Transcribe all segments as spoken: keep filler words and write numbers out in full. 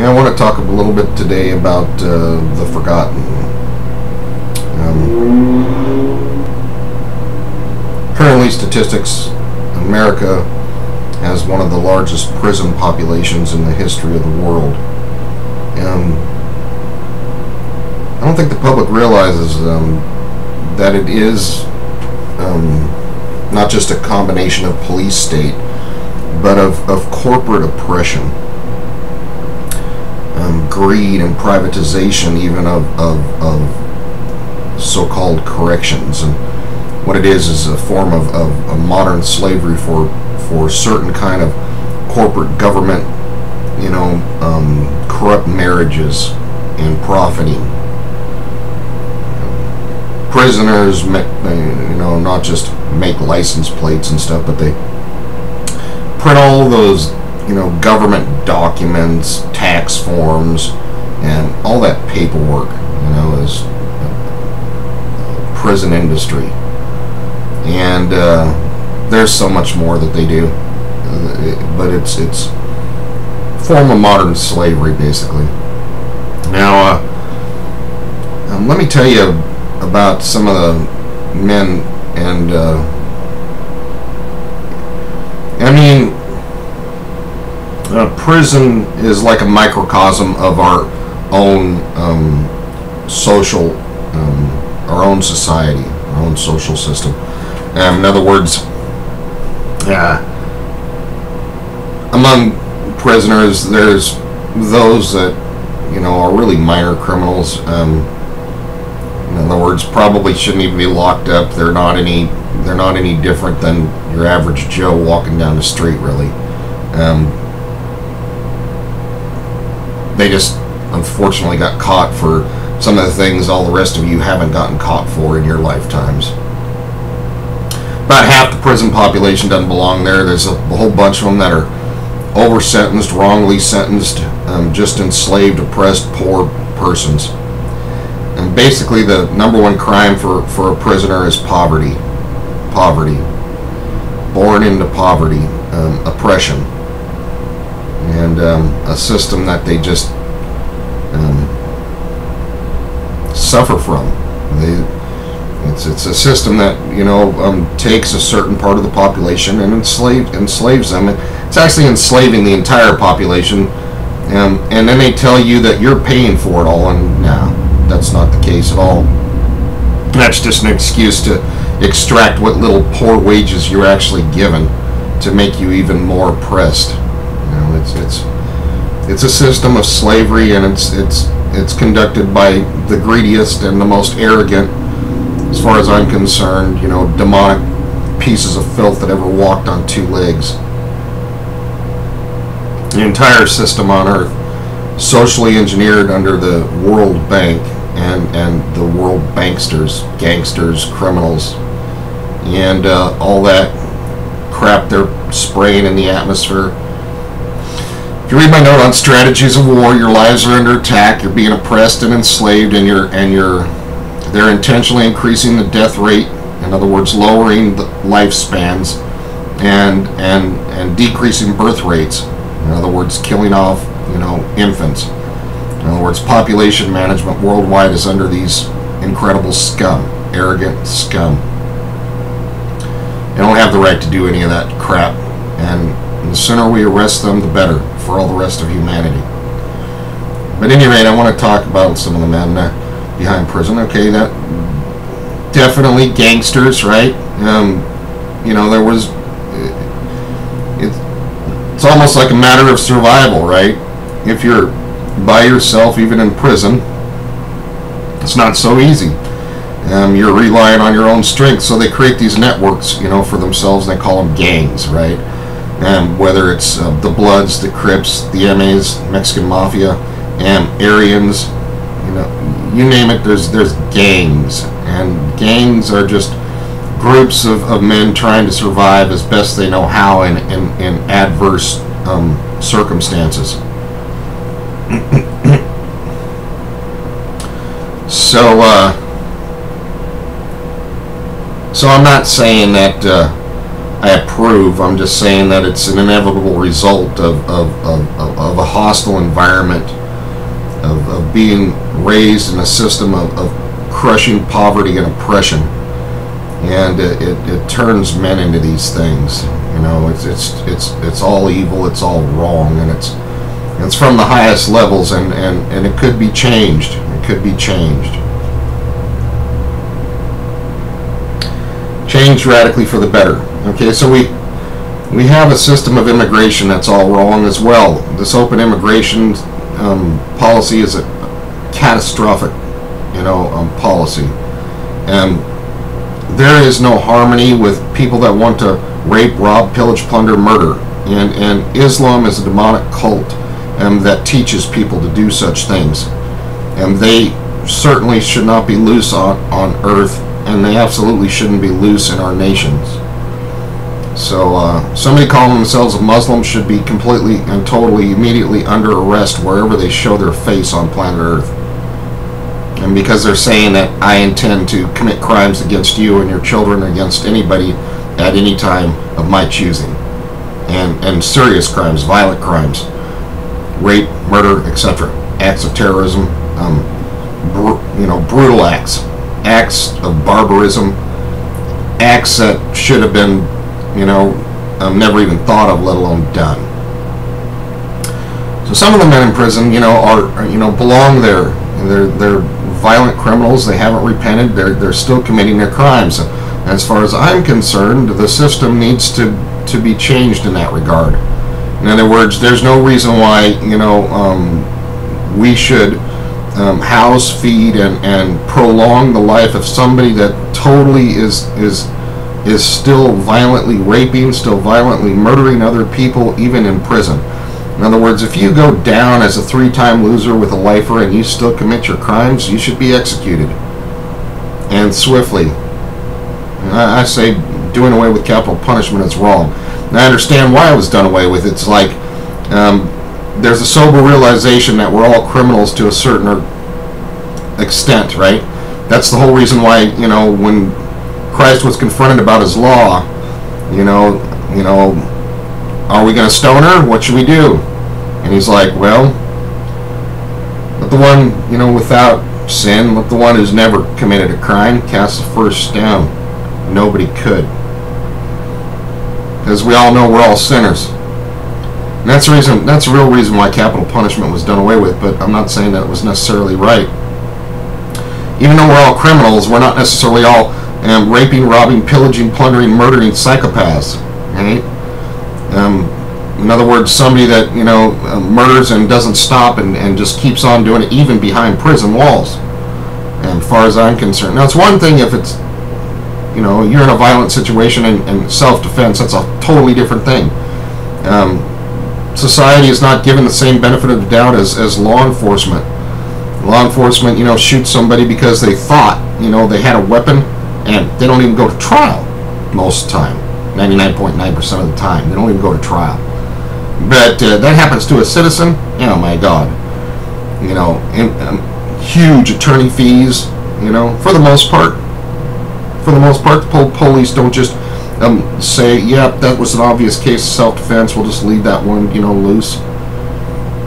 And I want to talk a little bit today about uh, the forgotten. Um, currently, statistics, America has one of the largest prison populations in the history of the world. Um, I don't think the public realizes um, that it is um, not just a combination of police state, but of, of corporate oppression, um, greed, and privatization, even of, of, of so-called corrections. And what it is is a form of, of, of modern slavery for for certain kind of corporate government, you know, um, corrupt marriages and profiting. Prisoners, you know, not just make license plates and stuff, but they print all those, you know, government documents, tax forms, and all that paperwork, you know, is prison industry. And uh, there's so much more that they do, but it's it's a form of modern slavery, basically. Now, uh, um, let me tell you about some of the men, and uh, I mean, uh, prison is like a microcosm of our own um, social, um, our own society, our own social system. Um, in other words, uh, among prisoners, there's those that, you know, are really minor criminals. Um, in other words, probably shouldn't even be locked up. They're not any. They're not any different than your average Joe walking down the street, really. Um, they just, unfortunately, got caught for some of the things all the rest of you haven't gotten caught for in your lifetimes. About half the prison population doesn't belong there. There's a whole bunch of them that are over-sentenced, wrongly sentenced, um, just enslaved, oppressed, poor persons. And basically, the number one crime for, for a prisoner is poverty. Poverty, born into poverty, um, oppression, and um, a system that they just um, suffer from. They, it's it's a system that, you know, um, takes a certain part of the population and enslaves enslaves them. It's actually enslaving the entire population, um, and then they tell you that you're paying for it all, and no, that's not the case at all. That's just an excuse to extract what little poor wages you're actually given to make you even more oppressed. You know, it's it's it's a system of slavery, and it's it's it's conducted by the greediest and the most arrogant, as far as I'm concerned. You know, demonic pieces of filth that ever walked on two legs. The entire system on Earth, socially engineered under the World Bank and and the world banksters, gangsters, criminals, and uh, all that crap they're spraying in the atmosphere. If you read my note on strategies of war, your lives are under attack, you're being oppressed and enslaved, and you're and you're they're intentionally increasing the death rate, in other words, lowering the lifespans and and and decreasing birth rates, in other words, killing off, you know, infants. In other words, population management worldwide is under these incredible scum, arrogant scum. They don't have the right to do any of that crap, and the sooner we arrest them, the better for all the rest of humanity. But at any rate, I want to talk about some of the men uh, behind prison. Okay, that definitely gangsters, right? Um, you know, there was. It, it's almost like a matter of survival, right? If you're by yourself, even in prison, it's not so easy. Um, you're relying on your own strength, so they create these networks, you know, for themselves. They call them gangs, right? Um, whether it's uh, the Bloods, the Crips, the M As, Mexican Mafia, and um, Aryans, you know, you name it. There's there's gangs, and gangs are just groups of, of men trying to survive as best they know how in in, in adverse um, circumstances. So, uh, so I'm not saying that uh, I approve. I'm just saying that it's an inevitable result of, of, of, of a hostile environment, of, of being raised in a system of, of crushing poverty and oppression, and it, it, it turns men into these things. You know, it's it's it's it's all evil. It's all wrong, and it's it's from the highest levels, and and and it could be changed. It could be changed. Change radically for the better. Okay, so we we have a system of immigration that's all wrong as well. This open immigration um, policy is a catastrophic, you know, um, policy, and there is no harmony with people that want to rape, rob, pillage, plunder, murder, and and Islam is a demonic cult um, that teaches people to do such things, and they certainly should not be loose on on earth. And they absolutely shouldn't be loose in our nations. So uh, somebody calling themselves a Muslim should be completely and totally immediately under arrest wherever they show their face on planet Earth. And because they're saying that I intend to commit crimes against you and your children, against anybody at any time of my choosing, and and serious crimes, violent crimes, rape, murder, et cetera, acts of terrorism, um, br you know, brutal acts. Acts of barbarism, acts that should have been, you know, um, never even thought of, let alone done. So some of the men in prison, you know, are, are you know, belong there. They're they're violent criminals. They haven't repented. They're they're still committing their crimes. As far as I'm concerned, the system needs to to be changed in that regard. In other words, there's no reason why, you know, um, we should. Um, house, feed, and and prolong the life of somebody that totally is is is still violently raping, still violently murdering other people, even in prison. In other words, if you go down as a three-time loser with a lifer and you still commit your crimes, you should be executed, and swiftly. And I, I say doing away with capital punishment is wrong. And I understand why it was done away with. It's like um, there's a sober realization that we're all criminals to a certain extent, right? That's the whole reason why, you know, when Christ was confronted about his law, you know, you know, are we going to stone her? What should we do? And he's like, well, let the one, you know, without sin, let the one who's never committed a crime cast the first stone. Nobody could. Because we all know we're all sinners. And that's the reason. That's the real reason why capital punishment was done away with. But I'm not saying that it was necessarily right. Even though we're all criminals, we're not necessarily all um, raping, robbing, pillaging, plundering, murdering psychopaths. Right? Um, in other words, somebody that, you know, uh, murders and doesn't stop and and just keeps on doing it even behind prison walls. And as far as I'm concerned, now it's one thing if it's, you know, you're in a violent situation and, and self-defense. That's a totally different thing. Um, Society is not given the same benefit of the doubt as, as law enforcement. Law enforcement, you know, shoots somebody because they thought, you know, they had a weapon, and they don't even go to trial most of the time. ninety-nine point nine percent of the time, they don't even go to trial. But uh, that happens to a citizen. Oh my God! You know, and, um, huge attorney fees. You know, for the most part, for the most part, the police don't just. Um, say, yeah, that was an obvious case of self-defense. We'll just leave that one, you know, loose.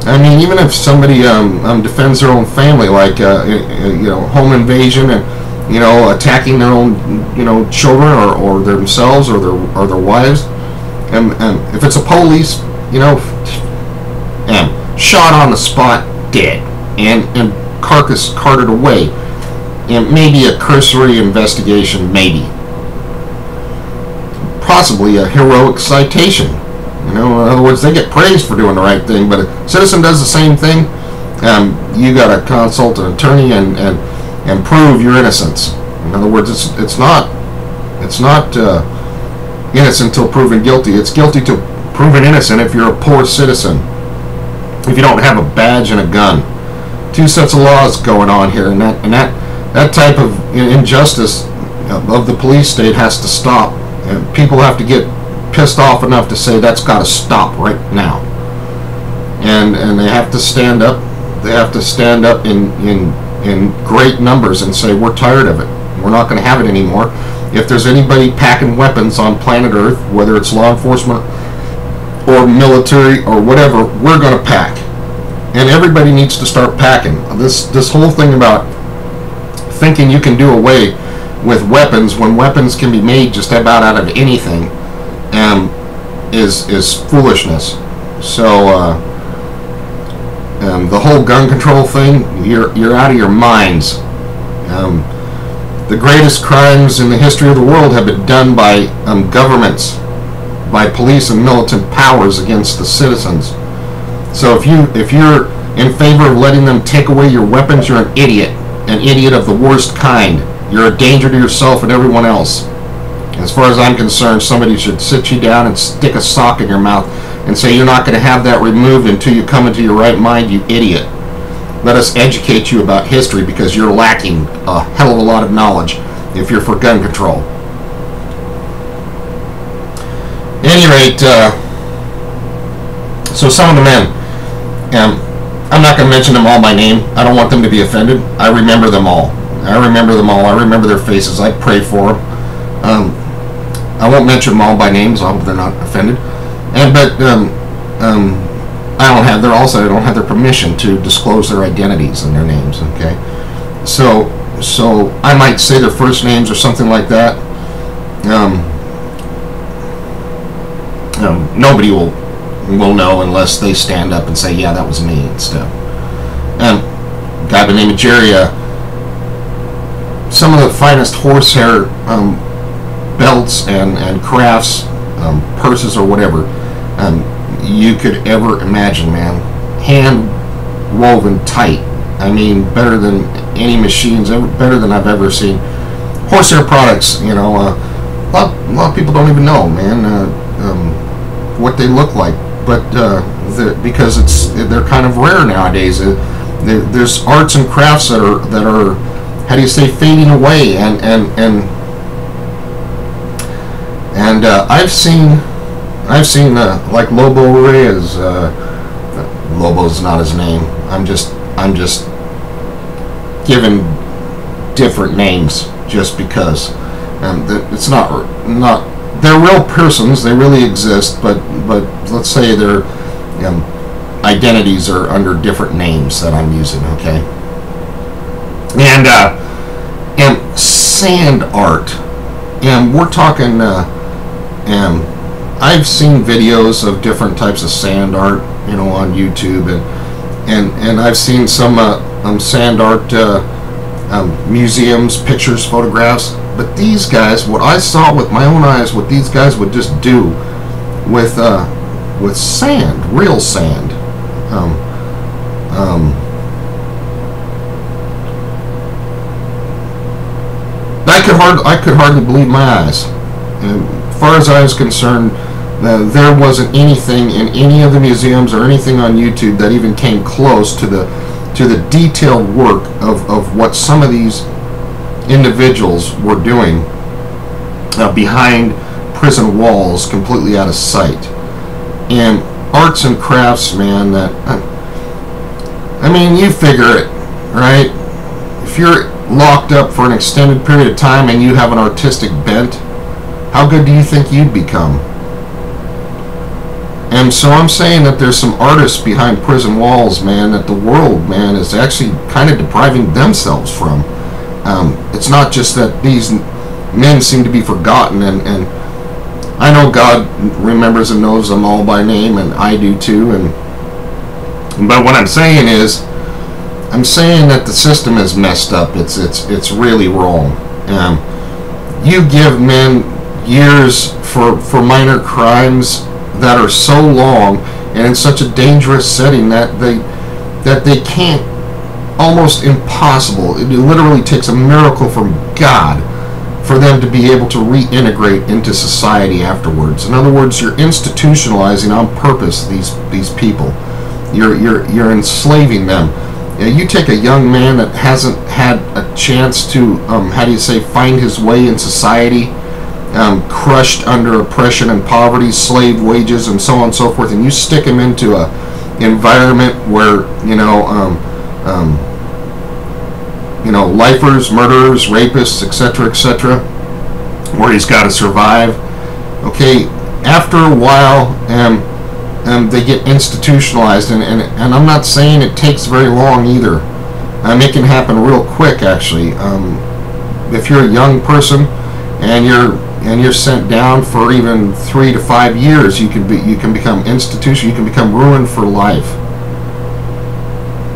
I mean, even if somebody um, um, defends their own family, like uh, you know, home invasion and, you know, attacking their own, you know, children or, or themselves or their or their wives, and, and if it's a police, you know, and shot on the spot, dead, and and carcass carted away, and maybe a cursory investigation, maybe. Possibly a heroic citation. You know, in other words, they get praised for doing the right thing, but a citizen does the same thing, um, you got to consult an attorney and, and and prove your innocence. In other words, it's it's not it's not uh, innocent until proven guilty. It's guilty till proven innocent if you're a poor citizen, if you don't have a badge and a gun. Two sets of laws going on here, and that and that that type of injustice of the police state has to stop. And people have to get pissed off enough to say that's got to stop right now, and and they have to stand up. They have to stand up in in in great numbers and say we're tired of it. We're not going to have it anymore. If there's anybody packing weapons on planet Earth, whether it's law enforcement or military or whatever, we're going to pack. And everybody needs to start packing. This, this whole thing about thinking you can do away with weapons when weapons can be made just about out of anything um, is, is foolishness. So uh, um, the whole gun control thing, you're, you're out of your minds. Um, the greatest crimes in the history of the world have been done by um, governments, by police and militant powers against the citizens. So if you if you're in favor of letting them take away your weapons, you're an idiot, an idiot of the worst kind. You're a danger to yourself and everyone else. As far as I'm concerned, somebody should sit you down and stick a sock in your mouth and say you're not going to have that removed until you come into your right mind, you idiot. Let us educate you about history, because you're lacking a hell of a lot of knowledge if you're for gun control. At any rate, uh, so some of the men, um, I'm not going to mention them all by name. I don't want them to be offended. I remember them all. I remember them all. I remember their faces. I pray for them. Um, I won't mention them all by names. I hope they're not offended. And but um, um, I don't have their also. I don't have their permission to disclose their identities and their names. Okay, so so I might say their first names or something like that. Um, um, nobody will will know unless they stand up and say, "Yeah, that was me," and stuff. And a guy by the name of Jerry. Uh, some of the finest horsehair um, belts and and crafts, um, purses or whatever. Um, you could ever imagine, man. Hand woven tight. I mean, better than any machines, ever, better than I've ever seen. Horsehair products, you know, uh, a, lot, a lot of people don't even know, man, uh, um, what they look like, but uh, the, because it's they're kind of rare nowadays. Uh, there, there's arts and crafts that are that are, how do you say, fading away, and and and and uh, I've seen. I've seen uh, like Lobo Reyes. Uh, Lobo's not his name. I'm just I'm just giving different names just because. Um, it's not not they're real persons. They really exist, but but let's say their um, identities are under different names that I'm using. Okay, and uh, and sand art, and we're talking uh, and. I've seen videos of different types of sand art, you know, on YouTube, and and and I've seen some uh, um, sand art uh, um, museums, pictures, photographs. But these guys, what I saw with my own eyes, what these guys would just do with uh, with sand, real sand, um, um, I could hard, I could hardly believe my eyes. And, as far as I was concerned, uh, there wasn't anything in any of the museums or anything on YouTube that even came close to the to the detailed work of, of what some of these individuals were doing uh, behind prison walls, completely out of sight. And arts and crafts, man, that I mean, you figure it, right? If you're locked up for an extended period of time and you have an artistic bent, how good do you think you'd become? And so I'm saying that there's some artists behind prison walls, man, that the world, man, is actually kind of depriving themselves from. Um, it's not just that these men seem to be forgotten, and, and I know God remembers and knows them all by name, and I do too, and but what I'm saying is, I'm saying that the system is messed up. It's, it's, it's really wrong. Um, you give men years for for minor crimes that are so long and in such a dangerous setting that they that they can't, almost impossible, it literally takes a miracle from God for them to be able to reintegrate into society afterwards. In other words, you're institutionalizing on purpose these these people. You're you're you're enslaving them. You take a young man that hasn't had a chance to um, how do you say find his way in society, Um, crushed under oppression and poverty, slave wages, and so on and so forth, and you stick him into a environment where, you know, um, um, you know, lifers, murderers, rapists, et cetera, et cetera, where he's got to survive. Okay, after a while, um, um, they get institutionalized, and, and, and I'm not saying it takes very long either. Um, it can happen real quick, actually. Um, if you're a young person and you're and you're sent down for even three to five years, you can be you can become institution, you can become ruined for life.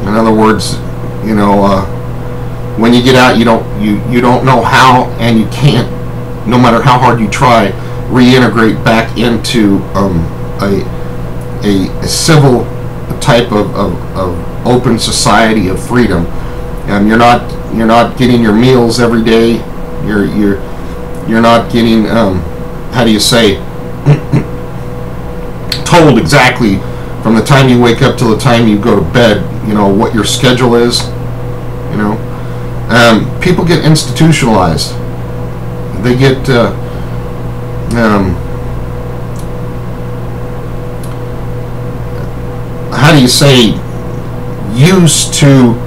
In other words, you know, uh, when you get out, you don't you you don't know how, and you can't, no matter how hard you try, reintegrate back into um, a, a a civil type of, of, of open society of freedom. Um, you're not you're not getting your meals every day. You're you're you're not getting um, how do you say told exactly from the time you wake up till the time you go to bed, you know, what your schedule is. You know, um, people get institutionalized. They get uh, um, how do you say used to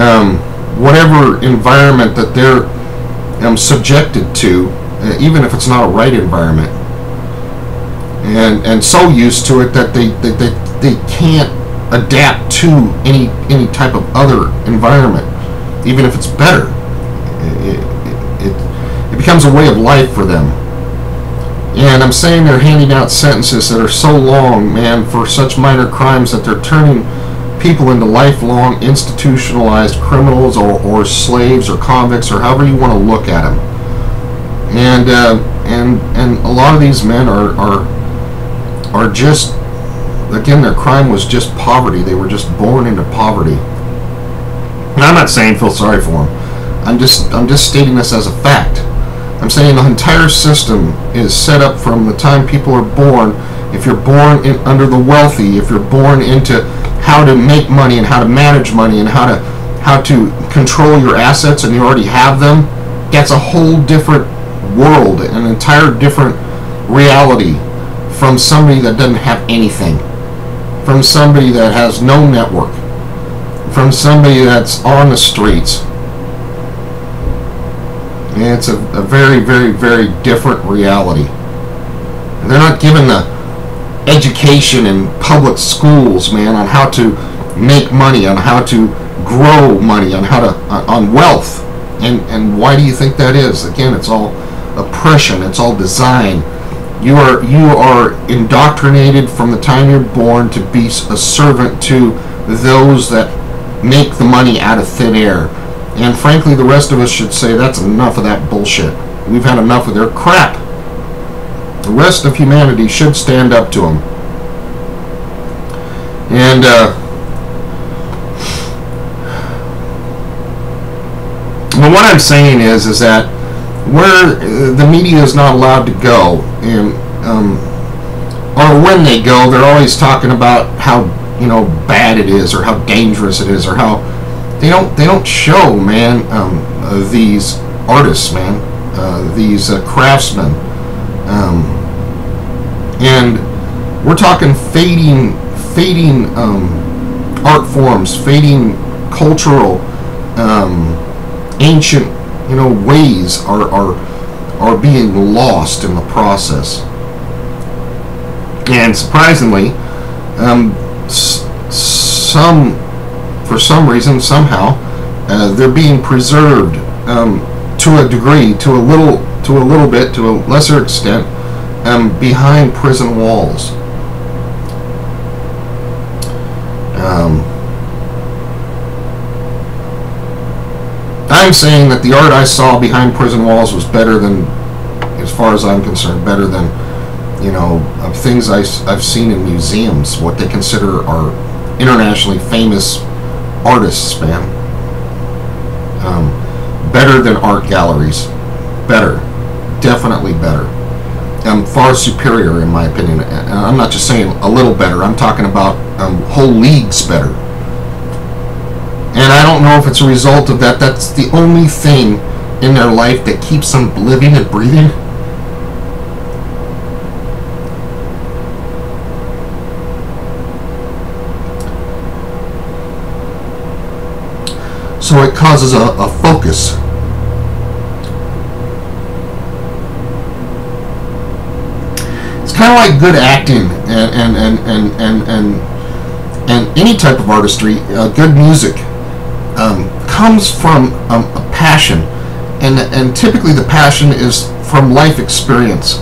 um, whatever environment that they're um, subjected to, uh, even if it's not a right environment, and and so used to it that they that they they can't adapt to any any type of other environment, even if it's better. It, it, it, It becomes a way of life for them. And I'm saying they're handing out sentences that are so long, man, for such minor crimes that they're turning people into lifelong institutionalized criminals, or, or slaves, or convicts, or however you want to look at them. And uh, and and a lot of these men are are are just, again, their crime was just poverty. They were just born into poverty. And I'm not saying feel sorry for them. I'm just I'm just stating this as a fact. I'm saying the entire system is set up from the time people are born. If you're born in, under the wealthy, if you're born into how to make money and how to manage money and how to how to control your assets, and you already have them, that's a whole different world, an entire different reality from somebody that doesn't have anything, from somebody that has no network, from somebody that's on the streets. It's a, a very, very, very different reality. And they're not given the education in public schools, man, on how to make money, on how to grow money, on how to on wealth. And and why do you think that is? Again, it's all oppression. It's all design. You are you are indoctrinated from the time you're born to be a servant to those that make the money out of thin air. And frankly, the rest of us should say that's enough of that bullshit. We've had enough of their crap. The rest of humanity should stand up to them. And uh, but what I'm saying is, is that where the media is not allowed to go, and um, or when they go, they're always talking about how, you know, bad it is, or how dangerous it is, or how. They don't. They don't show, man. Um, uh, these artists, man. Uh, these uh, craftsmen, um, and we're talking fading, fading um, art forms, fading cultural, um, ancient, you know, ways are are are being lost in the process. And surprisingly, um, s some. for some reason, somehow, uh, they're being preserved um, to a degree, to a little, to a little bit, to a lesser extent, um, behind prison walls. Um, I'm saying that the art I saw behind prison walls was better than, as far as I'm concerned, better than, you know, of things I, I've seen in museums, what they consider are internationally famous artists, man. Um, better than art galleries. Better. Definitely better. Um, far superior, in my opinion. And I'm not just saying a little better. I'm talking about um, whole leagues better. And I don't know if it's a result of that. That's the only thing in their life that keeps them living and breathing. So it causes a, a focus. It's kind of like good acting and and and and and and, and any type of artistry. Uh, good music um, comes from um, a passion, and and typically the passion is from life experience.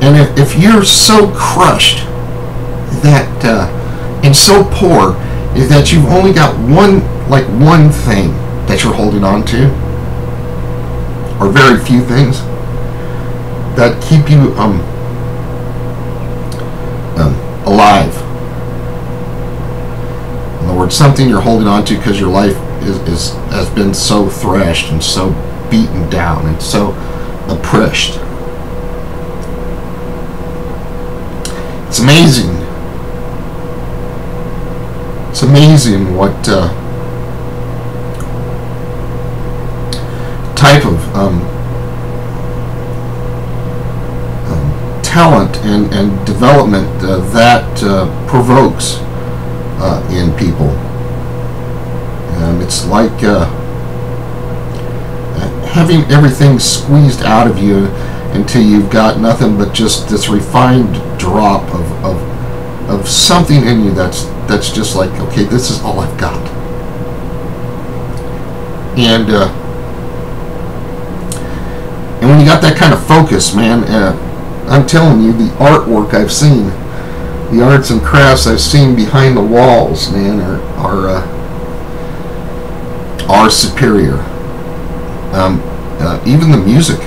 And if, if you're so crushed that uh, and so poor that you've only got one, like one thing that you're holding on to, or very few things that keep you um, um alive. In other words, something you're holding on to because your life is, is has been so thrashed and so beaten down and so oppressed. It's amazing. It's amazing what uh, type of um, um, talent and, and development uh, that uh, provokes uh, in people. Um, it's like uh, having everything squeezed out of you until you've got nothing but just this refined drop of, of, of something in you that's that's just like, okay, this is all I've got. And uh, and when you got that kind of focus, man, uh, I'm telling you, the artwork I've seen, the arts and crafts I've seen behind the walls, man, are are uh, are superior. Um, uh, even the music.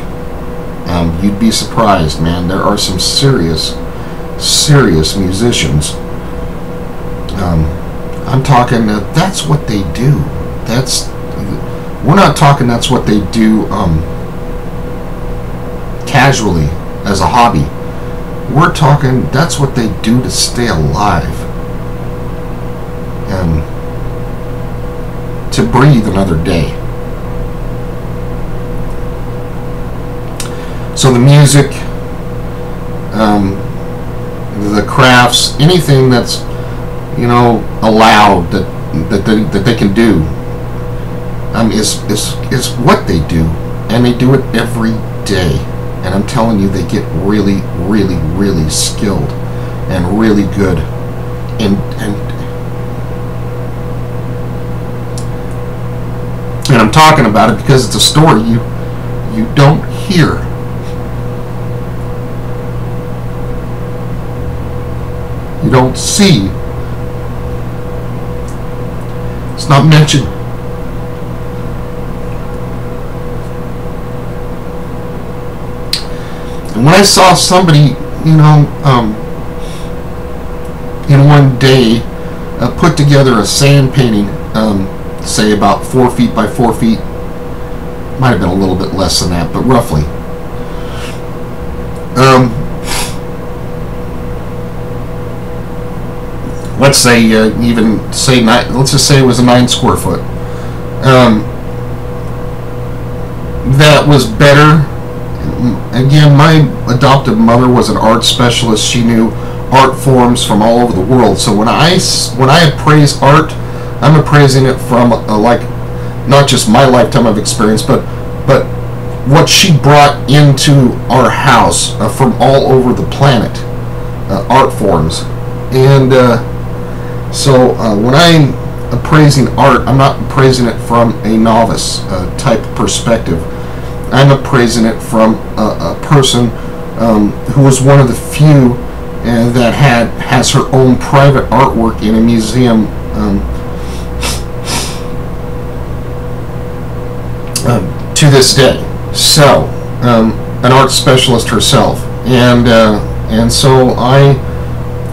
Um, you'd be surprised, man. There are some serious, serious musicians. Um, I'm talking. Uh, that's what they do. That's. We're not talking. That's what they do. Um, casually, as a hobby. We're talking. That's what they do to stay alive. And to breathe another day. So the music, um, the crafts, anything that's, you know, allowed that that they, that they can do, um, is is is what they do, and they do it every day. And I'm telling you, they get really, really, really skilled, and really good, and and and I'm talking about it because it's a story you you don't hear. You don't see. It's not mentioned. And when I saw somebody, you know, um, in one day, uh, put together a sand painting, um, say about four feet by four feet, might have been a little bit less than that, but roughly. Um. Let's say uh, even say nine, let's just say it was a nine square foot. Um, that was better. Again, my adoptive mother was an art specialist. She knew art forms from all over the world. So when I when I appraise art, I'm appraising it from a, a, like not just my lifetime of experience, but but what she brought into our house uh, from all over the planet, uh, art forms, and. Uh, So uh, when I'm appraising art, I'm not appraising it from a novice uh, type perspective. I'm appraising it from a, a person um, who was one of the few uh, that had has her own private artwork in a museum um, um, to this day. So um, an art specialist herself, and uh, and so I.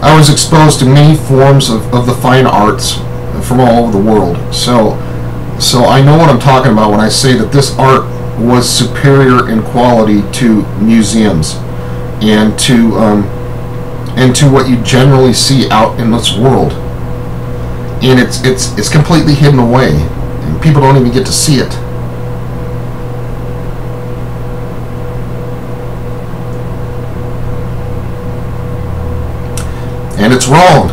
I was exposed to many forms of, of the fine arts from all over the world. So so I know what I'm talking about when I say that this art was superior in quality to museums and to um, and to what you generally see out in this world. And it's it's it's completely hidden away, and people don't even get to see it. And it's wrong.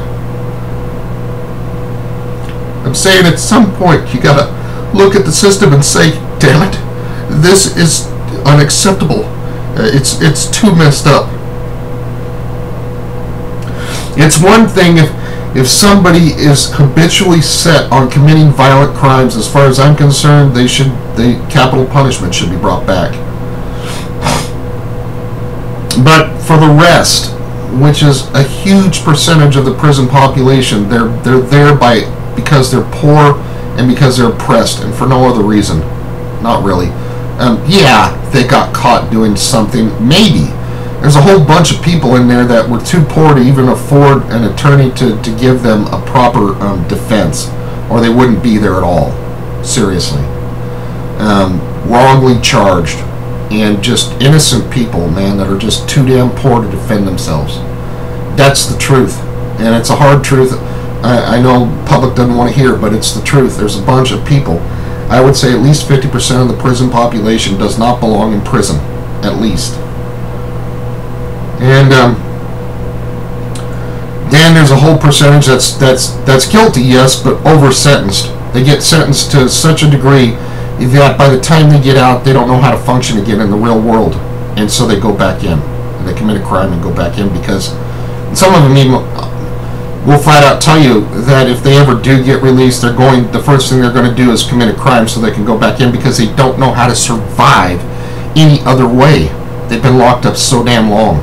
I'm saying at some point you gotta look at the system and say, damn it, this is unacceptable. Uh, it's, it's too messed up. It's one thing if, if somebody is habitually set on committing violent crimes. As far as I'm concerned, they should, they, capital punishment should be brought back. But for the rest, which is a huge percentage of the prison population, they're they're there by because they're poor and because they're oppressed and for no other reason. Not really. Um, yeah, they got caught doing something. Maybe. There's a whole bunch of people in there that were too poor to even afford an attorney to, to give them a proper um, defense, or they wouldn't be there at all. Seriously. Um, wrongly charged. And just innocent people, man, that are just too damn poor to defend themselves. That's the truth, and it's a hard truth. I, I know public doesn't want to hear it, but it's the truth. There's a bunch of people. I would say at least fifty percent of the prison population does not belong in prison, at least. And um, then there's a whole percentage that's that's that's guilty, yes, but over-sentenced. They get sentenced to such a degree that by the time they get out, they don't know how to function again in the real world, and so they go back in. They commit a crime and go back in, because some of them even will flat out tell you that if they ever do get released, they're going, the first thing they're going to do is commit a crime so they can go back in, because they don't know how to survive any other way. They've been locked up so damn long,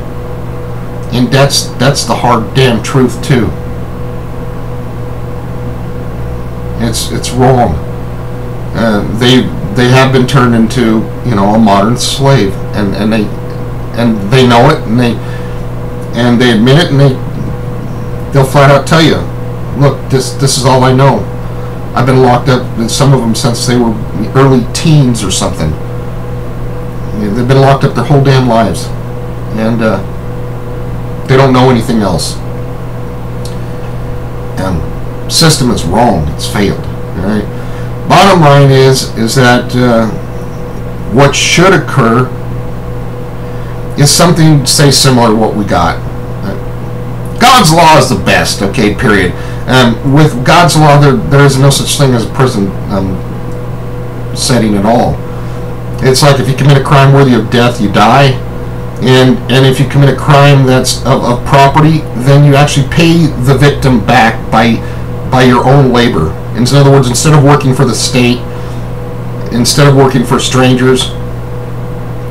and that's that's the hard damn truth too. It's it's wrong. Uh, they they have been turned into, you know, a modern slave, and and they and they know it, and they and they admit it, and they they'll flat out tell you, look, this this is all I know. I've been locked up, and some of them since they were early teens or something. You know, they've been locked up their whole damn lives, and uh, they don't know anything else. And the system is wrong. It's failed. All right. Bottom line is is that uh, what should occur is something, say, similar to what we got. Uh, God's law is the best, okay, period. Um, with God's law, there, there is no such thing as a prison um, setting at all. It's like if you commit a crime worthy of death, you die. And, and if you commit a crime that's of, of property, then you actually pay the victim back by, by your own labor. In other words, instead of working for the state, instead of working for strangers,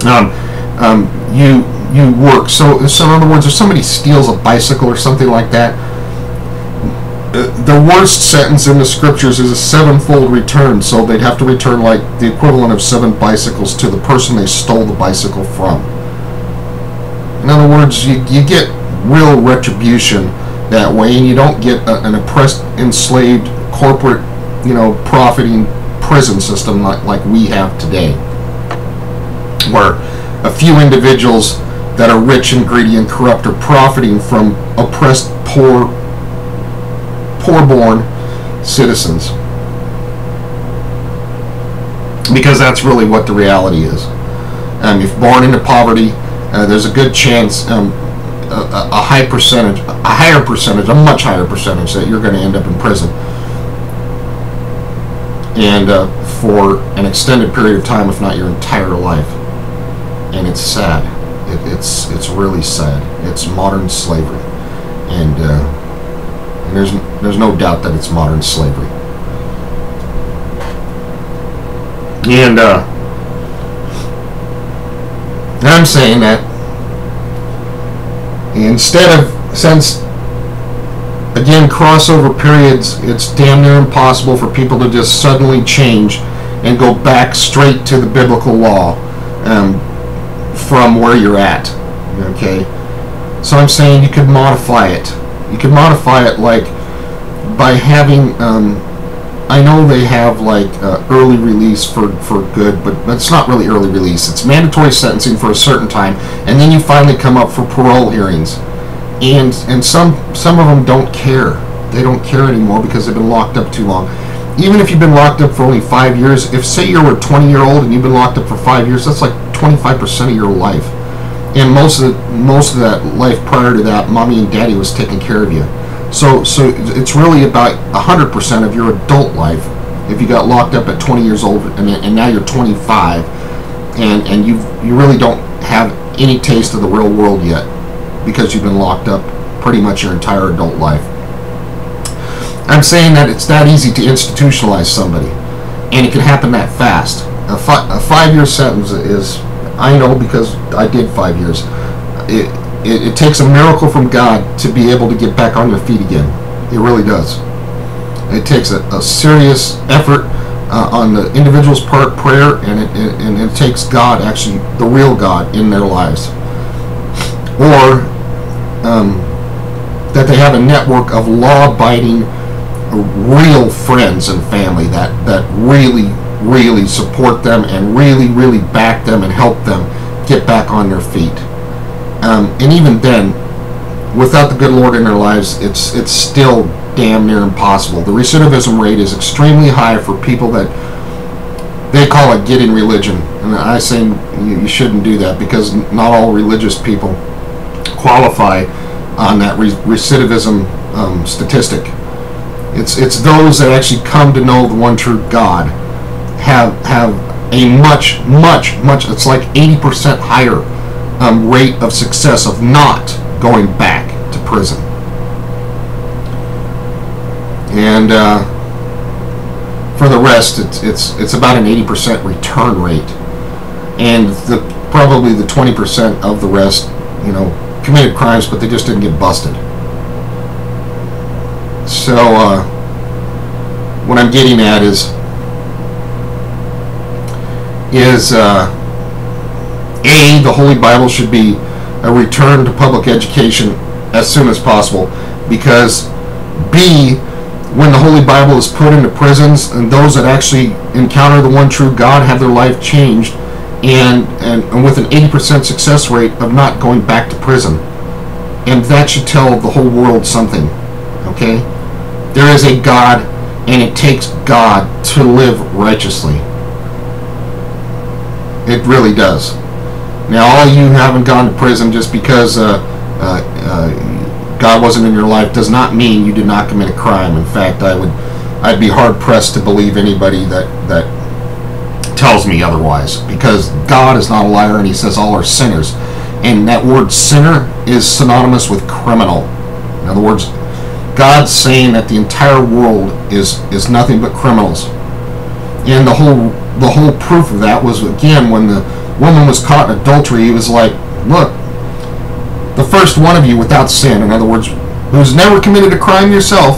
um, um, you you work. So, so in other words, if somebody steals a bicycle or something like that, the worst sentence in the scriptures is a sevenfold return. So they'd have to return like the equivalent of seven bicycles to the person they stole the bicycle from. In other words, you, you get real retribution that way, and you don't get a, an oppressed, enslaved, corporate, you know, profiting prison system like, like we have today, where a few individuals that are rich and greedy and corrupt are profiting from oppressed, poor, poor-born citizens, because that's really what the reality is. Um, if born into poverty, uh, there's a good chance, um, a, a high percentage, a higher percentage, a much higher percentage, that you're going to end up in prison. And uh, for an extended period of time, if not your entire life. And it's sad. It, it's it's really sad. It's modern slavery, and, uh, and there's there's no doubt that it's modern slavery. And uh, I'm saying that instead of since. Again, crossover periods, it's damn near impossible for people to just suddenly change and go back straight to the biblical law um, from where you're at, okay? So I'm saying you could modify it. You could modify it like by having, um, I know they have like uh, early release for, for good, but it's not really early release. It's mandatory sentencing for a certain time, and then you finally come up for parole hearings. And, and some some of them don't care. They don't care anymore because they've been locked up too long. Even if you've been locked up for only five years, if say you're a twenty-year-old and you've been locked up for five years, that's like twenty-five percent of your life. And most of the, most of that life prior to that, mommy and daddy was taking care of you. So so it's really about one hundred percent of your adult life if you got locked up at twenty years old and, and now you're twenty-five and, and you you really don't have any taste of the real world yet because you've been locked up pretty much your entire adult life. I'm saying that it's not easy to institutionalize somebody, and it can happen that fast. A, fi a five-year sentence is, I know because I did five years, it, it, it takes a miracle from God to be able to get back on your feet again. It really does. It takes a, a serious effort uh, on the individual's part, prayer, and it, it, and it takes God, actually, the real God, in their lives. Or um, that they have a network of law-abiding, real friends and family that, that really, really support them and really, really back them and help them get back on their feet. Um, and even then, without the good Lord in their lives, it's it's still damn near impossible. The recidivism rate is extremely high for people that they call it getting religion, and I say you, you shouldn't do that, because not all religious people qualify on that re recidivism um, statistic. It's it's those that actually come to know the one true God have have a much much much. It's like eighty percent higher um, rate of success of not going back to prison. And uh, for the rest, it's it's it's about an eighty percent return rate, and the probably the twenty percent of the rest, you know, committed crimes, but they just didn't get busted. So uh, what I'm getting at is is uh, A, the Holy Bible should be a return to public education as soon as possible, because B, when the Holy Bible is put into prisons and those that actually encounter the one true God have their life changed, and, and, and with an eighty percent success rate of not going back to prison. And that should tell the whole world something, okay? There is a God, and it takes God to live righteously. It really does. Now, all you haven't gone to prison just because uh, uh, uh, God wasn't in your life does not mean you did not commit a crime. In fact, I would, I'd be hard pressed to believe anybody that that tells me otherwise, because God is not a liar, and He says all are sinners, and that word sinner is synonymous with criminal. In other words, God's saying that the entire world is is nothing but criminals, and the whole the whole proof of that was, again, when the woman was caught in adultery, He was like, look. The first one of you without sin, in other words, who's never committed a crime yourself,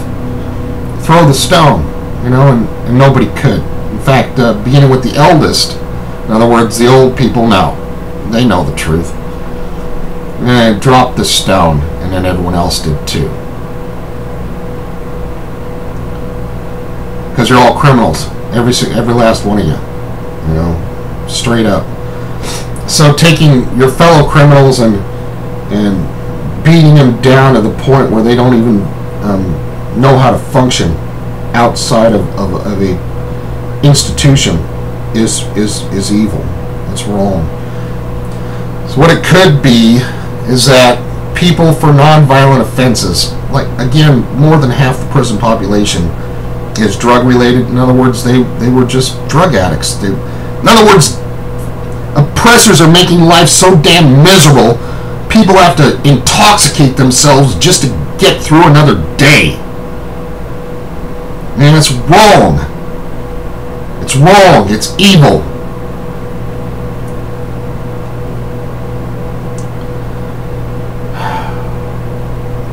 throw the stone, you know, and, and nobody could. In fact, uh, beginning with the eldest, in other words, the old people know. They know the truth. And dropped the stone, and then everyone else did too. Because you're all criminals, every, every last one of you, you know, straight up. So taking your fellow criminals and and beating them down to the point where they don't even um, know how to function outside of, of, of a institution is, is, is evil. It's wrong. So what it could be is that people for nonviolent offenses, like, again, more than half the prison population is drug related. In other words, they, they were just drug addicts. They, in other words, oppressors are making life so damn miserable people have to intoxicate themselves just to get through another day. Man, it's wrong. It's wrong. It's evil.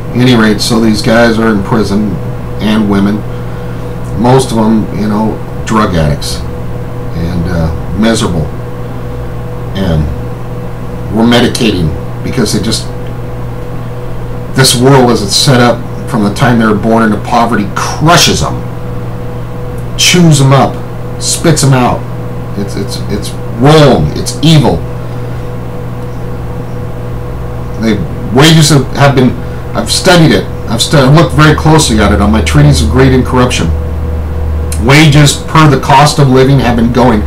At any rate, so these guys are in prison, and women. Most of them, you know, drug addicts. And uh, miserable. And we're medicating, because they just, this world as it's set up from the time they're born into poverty crushes them, chews them up, spits them out. It's it's it's wrong. It's evil. The wages have, have been. I've studied it. I've studied, looked very closely at it on my treatise of greed and corruption. Wages per the cost of living have been going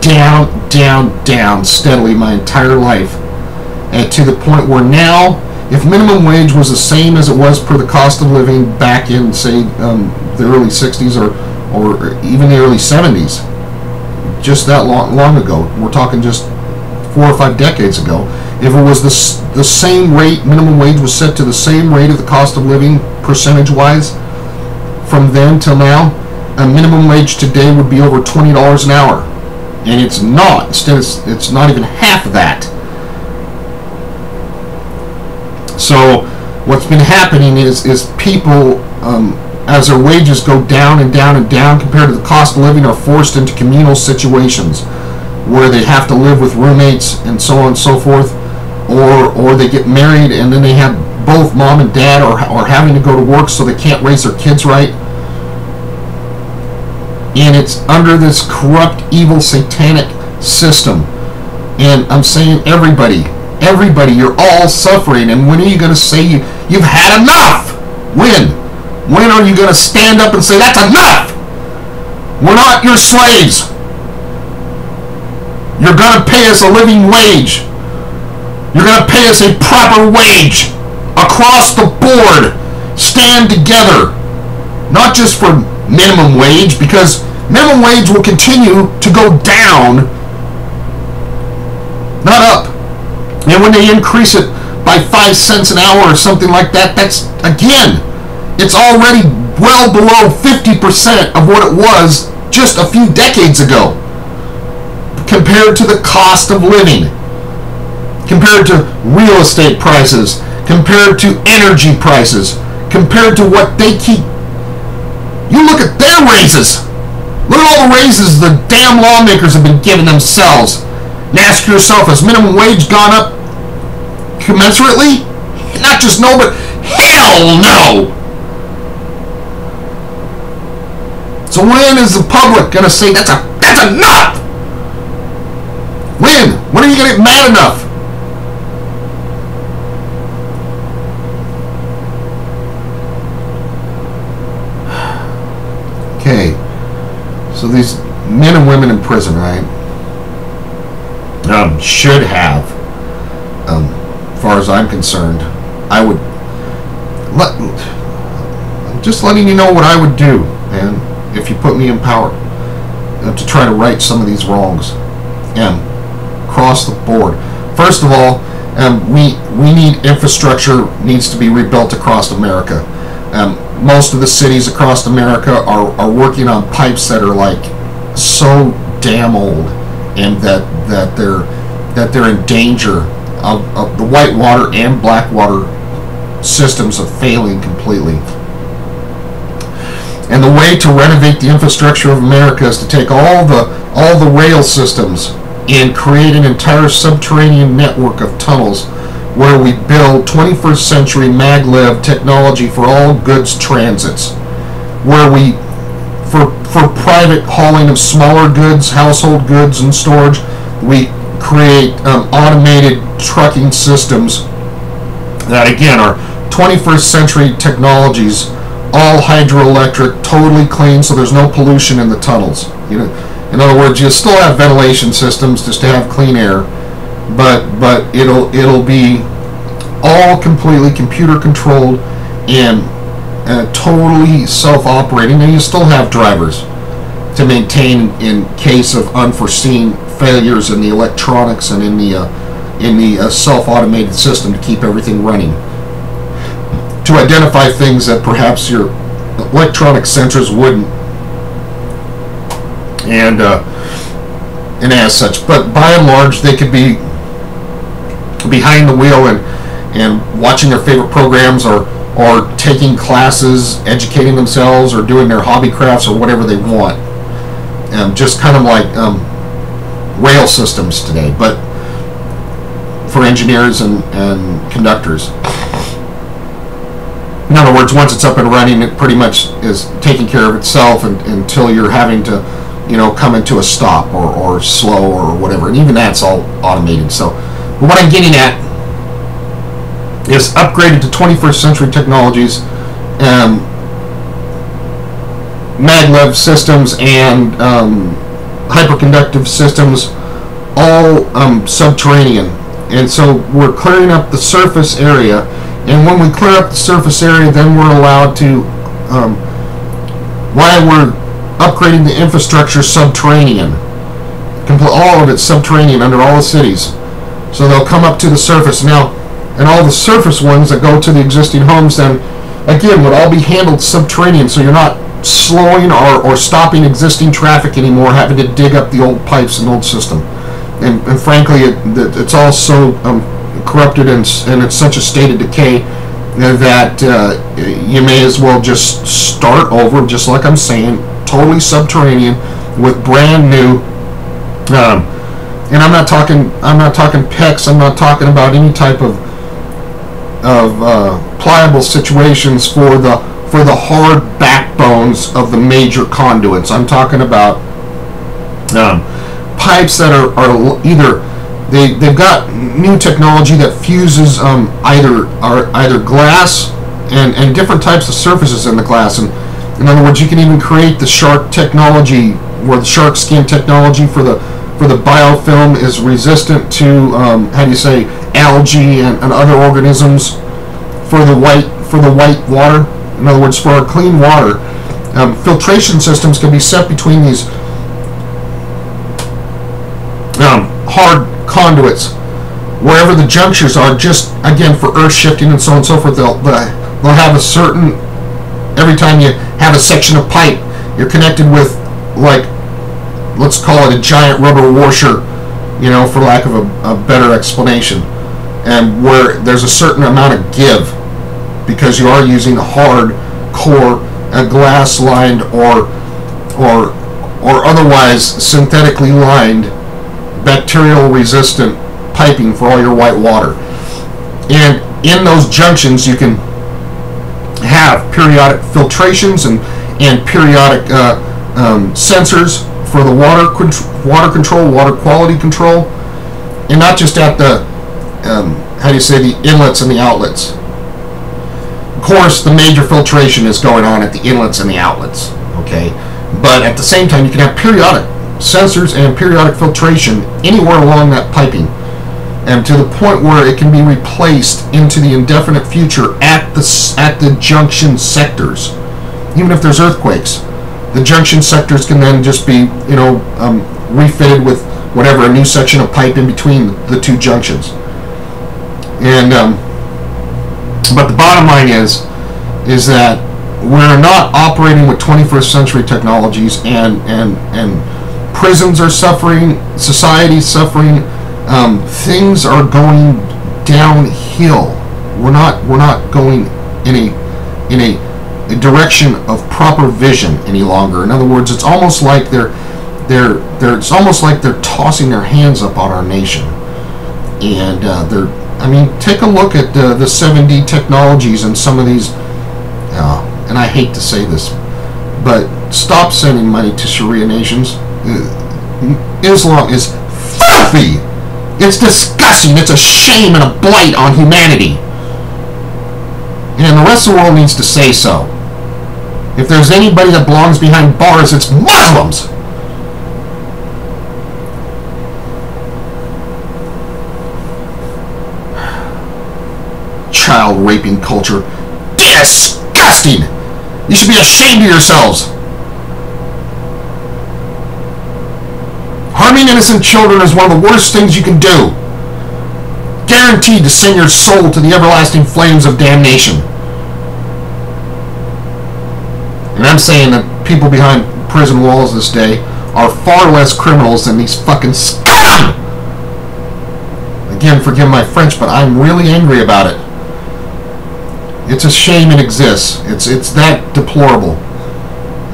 down, down, down steadily my entire life. And to the point where now, if minimum wage was the same as it was per the cost of living back in, say, um, the early sixties or or even the early seventies, just that long, long ago. We're talking just four or five decades ago. If it was the, the same rate, minimum wage was set to the same rate of the cost of living percentage-wise from then till now, a minimum wage today would be over twenty dollars an hour. And it's not. Instead, it's, it's not even half of that. So what's been happening is, is people, um, as their wages go down and down and down compared to the cost of living, are forced into communal situations where they have to live with roommates and so on and so forth, or or they get married and then they have both mom and dad are, are having to go to work, so they can't raise their kids right. And it's under this corrupt, evil, satanic system. And I'm saying everybody, everybody, you're all suffering. And when are you going to say you, you've had enough? When? When are you going to stand up and say, that's enough? We're not your slaves. You're going to pay us a living wage. You're going to pay us a proper wage across the board. Stand together. Not just for minimum wage, because minimum wage will continue to go down, not up. And when they increase it by five cents an hour or something like that, that's, again, it's already well below fifty percent of what it was just a few decades ago, compared to the cost of living, compared to real estate prices, compared to energy prices, compared to what they keep. You look at their raises. Look at all the raises the damn lawmakers have been giving themselves. And ask yourself, has minimum wage gone up commensurately? Not just no, but hell no! So when is the public going to say, that's, a, that's enough? When? When are you going to get mad enough? Okay. So these men and women in prison, right? Um, should have, um, as far as I'm concerned, I would, let, I'm just letting you know what I would do, man, if you put me in power, uh, to try to right some of these wrongs, and across the board. First of all, um, we, we need infrastructure needs to be rebuilt across America. Um, most of the cities across America are, are working on pipes that are like so damn old, and that that they're that they're in danger of, of the white water and black water systems of failing completely. And the way to renovate the infrastructure of America is to take all the all the rail systems and create an entire subterranean network of tunnels where we build twenty-first century maglev technology for all goods transits, where we, for, for private hauling of smaller goods, household goods and storage, we create um, automated trucking systems that, again, are twenty-first century technologies, all hydroelectric, totally clean, so there's no pollution in the tunnels. You know, in other words, you still have ventilation systems just to have clean air, but but it'll it'll be all completely computer controlled and uh, totally self-operating, and you still have drivers to maintain in case of unforeseen failures in the electronics and in the uh, in the uh, self-automated system to keep everything running, to identify things that perhaps your electronic sensors wouldn't, and uh, and as such. But by and large, they could be behind the wheel and and watching their favorite programs, or or taking classes, educating themselves, or doing their hobby crafts or whatever they want, and just kind of like um, rail systems today, but for engineers and, and conductors. In other words, once it's up and running, it pretty much is taking care of itself, and, until you're having to, you know, come into a stop or, or slow or whatever. And even that's all automated. So, but what I'm getting at is upgraded to twenty-first century technologies, um, maglev systems, and um, hyperconductive systems, all um, subterranean. And so we're clearing up the surface area. And when we clear up the surface area, then we're allowed to, um, while we're upgrading the infrastructure subterranean. All of it's subterranean under all the cities. So they'll come up to the surface now, and all the surface ones that go to the existing homes then, again, would all be handled subterranean, so you're not slowing or, or stopping existing traffic anymore, having to dig up the old pipes and old system. And, and frankly, it, it's all so um, corrupted and, and it's such a state of decay that uh, you may as well just start over, just like I'm saying, totally subterranean with brand new um, and I'm not talking I'm not talking PEX, I'm not talking about any type of of uh, pliable situations for the for the hard backbones of the major conduits. I'm talking about um, pipes that are, are either they they've got new technology that fuses um, either are either glass and and different types of surfaces in the glass, and in other words, you can even create the shark technology or the shark skin technology for the where the biofilm is resistant to um, how do you say algae and, and other organisms for the white for the white water. In other words, for our clean water, um, filtration systems can be set between these um, hard conduits wherever the junctures are. Just again for earth shifting and so on and so forth, they'll they'll have a certain, every time you have a section of pipe, you're connected with, like, let's call it a giant rubber washer, you know, for lack of a, a better explanation, and where there's a certain amount of give because you are using a hard core, a glass lined or or or otherwise synthetically lined bacterial resistant piping for all your white water. And in those junctions you can have periodic filtrations and and periodic uh, um, sensors for the water, water control, water quality control, and not just at the, um, how do you say, the inlets and the outlets. Of course, the major filtration is going on at the inlets and the outlets, okay? But at the same time, you can have periodic sensors and periodic filtration anywhere along that piping, and to the point where it can be replaced into the indefinite future at the, at the junction sectors, even if there's earthquakes. The junction sectors can then just be, you know, um, refitted with whatever, a new section of pipe in between the two junctions. And um, but the bottom line is, is that we're not operating with twenty-first century technologies, and and and prisons are suffering, society's suffering, um, things are going downhill. We're not we're not going in a in a. direction of proper vision any longer. In other words, it's almost like they're they're they're it's almost like they're tossing their hands up on our nation. And uh, they're I mean, take a look at uh, the seven D technologies and some of these. Uh, and I hate to say this, but stop sending money to Sharia nations. Islam is filthy. It's disgusting. It's a shame and a blight on humanity. And the rest of the world needs to say so. If there's anybody that belongs behind bars, it's Muslims. Child raping culture. Disgusting! You should be ashamed of yourselves. Harming innocent children is one of the worst things you can do. Guaranteed to send your soul to the everlasting flames of damnation. And I'm saying that people behind prison walls this day are far less criminals than these fucking scum! Again, forgive my French, but I'm really angry about it. It's a shame it exists. It's, it's that deplorable.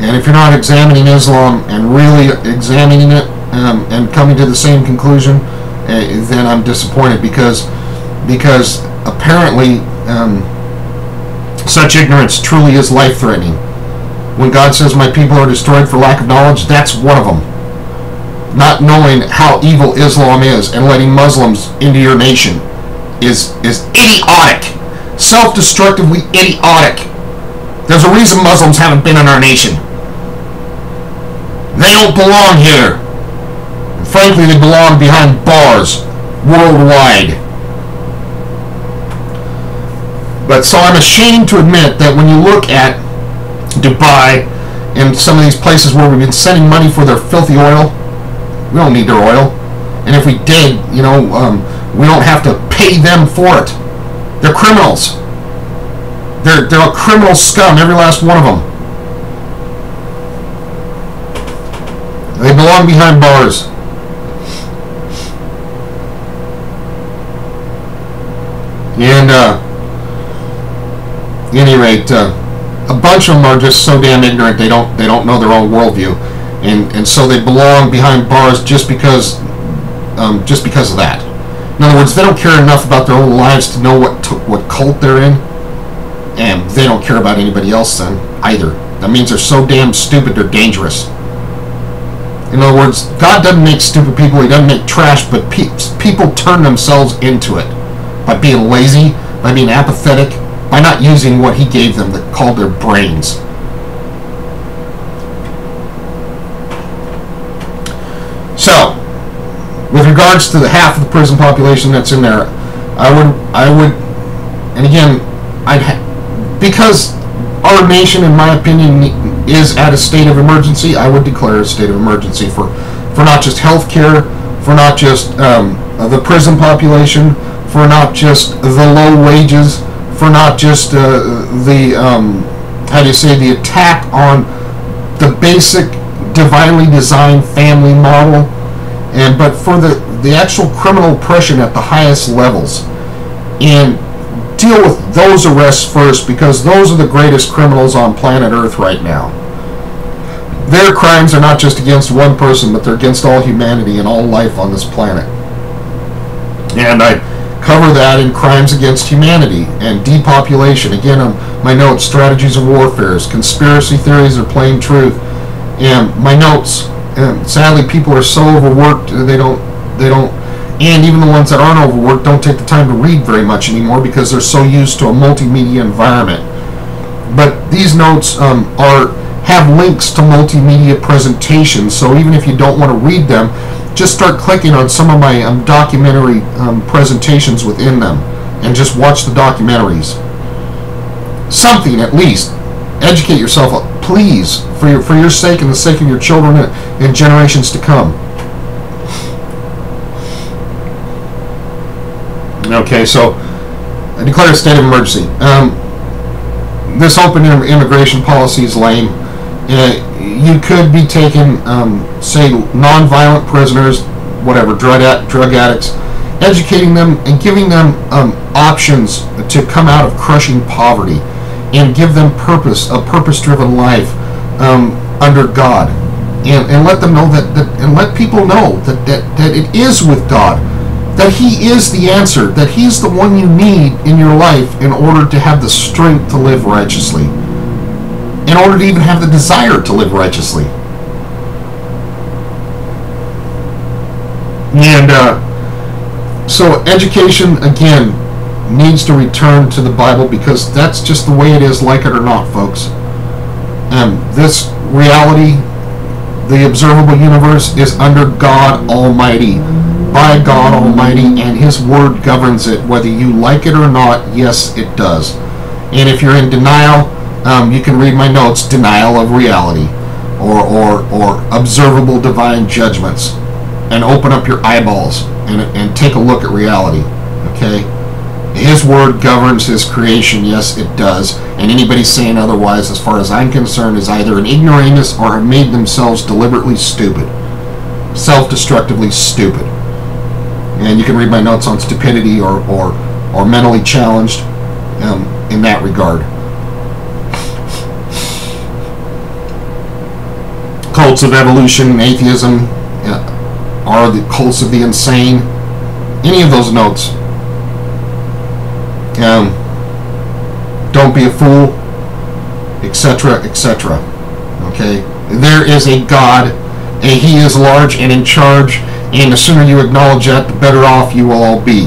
And if you're not examining Islam and really examining it um, and coming to the same conclusion, uh, then I'm disappointed, because, because apparently um, such ignorance truly is life-threatening. When God says my people are destroyed for lack of knowledge, that's one of them. Not knowing how evil Islam is and letting Muslims into your nation is, is idiotic. Self-destructively idiotic. There's a reason Muslims haven't been in our nation. They don't belong here. And frankly, they belong behind bars worldwide. But so I'm ashamed to admit that when you look at Dubai in some of these places where we've been sending money for their filthy oil. We don't need their oil. And if we did, you know, um, we don't have to pay them for it. They're criminals. They're, they're a criminal scum, every last one of them. They belong behind bars. And, uh, at any rate, uh, a bunch of them are just so damn ignorant they don't they don't know their own worldview, and and so they belong behind bars just because, um, just because of that. In other words, they don't care enough about their own lives to know what what cult they're in, and they don't care about anybody else then either. That means they're so damn stupid they're dangerous. In other words, God doesn't make stupid people. He doesn't make trash, but pe people turn themselves into it by being lazy, by being apathetic, by not using what he gave them that called their brains. So, with regards to the half of the prison population that's in there, I would, I would, and again, I'd ha because our nation, in my opinion, is at a state of emergency, I would declare a state of emergency for, for not just health care, for not just um, the prison population, for not just the low wages, for not just uh, the, um, how do you say, the attack on the basic divinely designed family model, and but for the, the actual criminal oppression at the highest levels. And deal with those arrests first, because those are the greatest criminals on planet Earth right now. Their crimes are not just against one person, but they're against all humanity and all life on this planet. And I cover that in Crimes Against Humanity and Depopulation. Again, on my notes, Strategies of Warfare, Conspiracy Theories or Plain Truth. And my notes, and sadly people are so overworked, they don't, they don't, and even the ones that aren't overworked don't take the time to read very much anymore because they're so used to a multimedia environment. But these notes um, are have links to multimedia presentations, so even if you don't want to read them, just start clicking on some of my um, documentary um, presentations within them and just watch the documentaries. Something, at least. Educate yourself, please, for your, for your sake and the sake of your children and, and generations to come. Okay, so I declare a state of emergency. Um, this open immigration policy is lame. Uh, you could be taking, um, say, non-violent prisoners, whatever, drug, ad drug addicts, educating them and giving them um, options to come out of crushing poverty and give them purpose, a purpose-driven life um, under God, and, and let them know that, that, and let people know that, that, that it is with God. That he is the answer, that he's the one you need in your life in order to have the strength to live righteously, in order to even have the desire to live righteously. And uh, so education, again, needs to return to the Bible, because that's just the way it is, like it or not, folks. And this reality, the observable universe, is under God Almighty. By God Almighty, and his word governs it, whether you like it or not. Yes, it does. And if you're in denial, um, you can read my notes, Denial of Reality, or, or, or Observable Divine Judgments, and open up your eyeballs and, and take a look at reality. Okay? His word governs his creation. Yes, it does. And anybody saying otherwise, as far as I'm concerned, is either an ignoramus or have made themselves deliberately stupid, self-destructively stupid. And you can read my notes on stupidity or or, or mentally challenged um, in that regard. Cults of evolution and atheism uh, are the cults of the insane. Any of those notes. Um, don't be a fool, et cetera, et cetera. Okay? There is a God, and he is large and in charge. And the sooner you acknowledge that, the better off you will all be.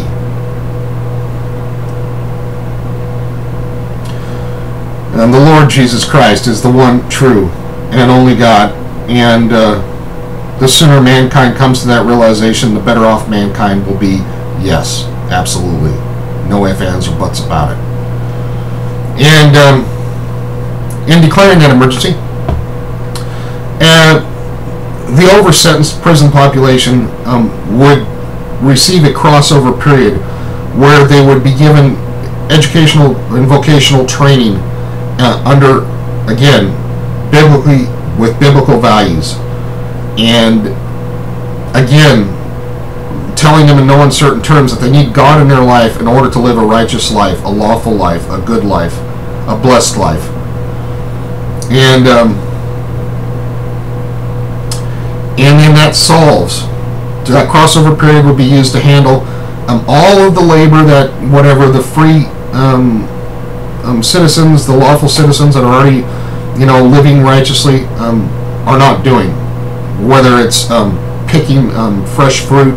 And the Lord Jesus Christ is the one true and only God. And uh, the sooner mankind comes to that realization, the better off mankind will be. Yes, absolutely. No ifs, ands, or buts about it. And um, in declaring that emergency, and the over-sentenced prison population um, would receive a crossover period where they would be given educational and vocational training uh, under, again, biblically, with biblical values. And again, telling them in no uncertain terms that they need God in their life in order to live a righteous life, a lawful life, a good life, a blessed life. And um, and then that solves. That crossover period would be used to handle um, all of the labor that whatever the free um, um, citizens, the lawful citizens that are already, you know, living righteously um, are not doing. Whether it's um, picking um, fresh fruit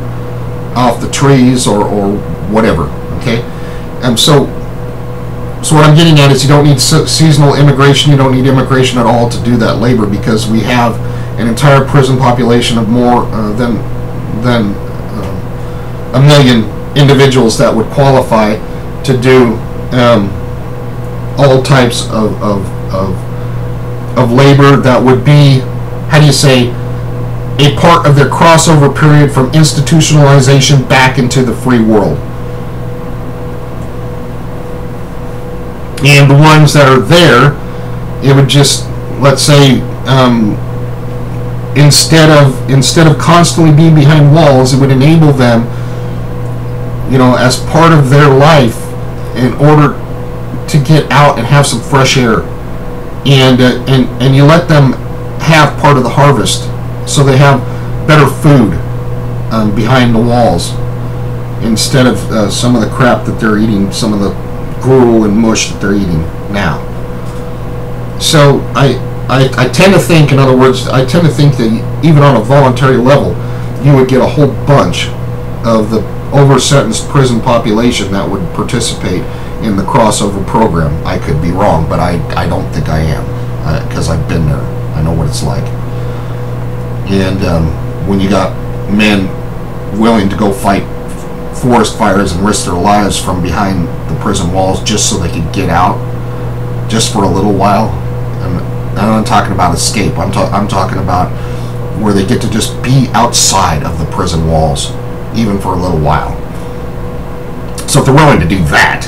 off the trees or, or whatever, okay? Um, so, so what I'm getting at is you don't need se seasonal immigration, you don't need immigration at all to do that labor, because we have an entire prison population of more uh, than, than uh, a million individuals that would qualify to do um, all types of, of, of, of labor that would be, how do you say, a part of their crossover period from institutionalization back into the free world. And the ones that are there, it would just, let's say, um, instead of instead of constantly being behind walls, it would enable them, you know, as part of their life, in order to get out and have some fresh air, and uh, and and you let them have part of the harvest. So they have better food um, behind the walls instead of uh, some of the crap that they're eating, some of the gruel and mush that they're eating now. So I, I, I tend to think, in other words, I tend to think that even on a voluntary level, you would get a whole bunch of the over-sentenced prison population that would participate in the crossover program. I could be wrong, but I, I don't think I am, because uh, I've been there. I know what it's like. And um, when you got men willing to go fight forest fires and risk their lives from behind the prison walls just so they could get out, just for a little while, and I'm not talking about escape. I'm, ta I'm talking about where they get to just be outside of the prison walls, even for a little while. So if they're willing to do that,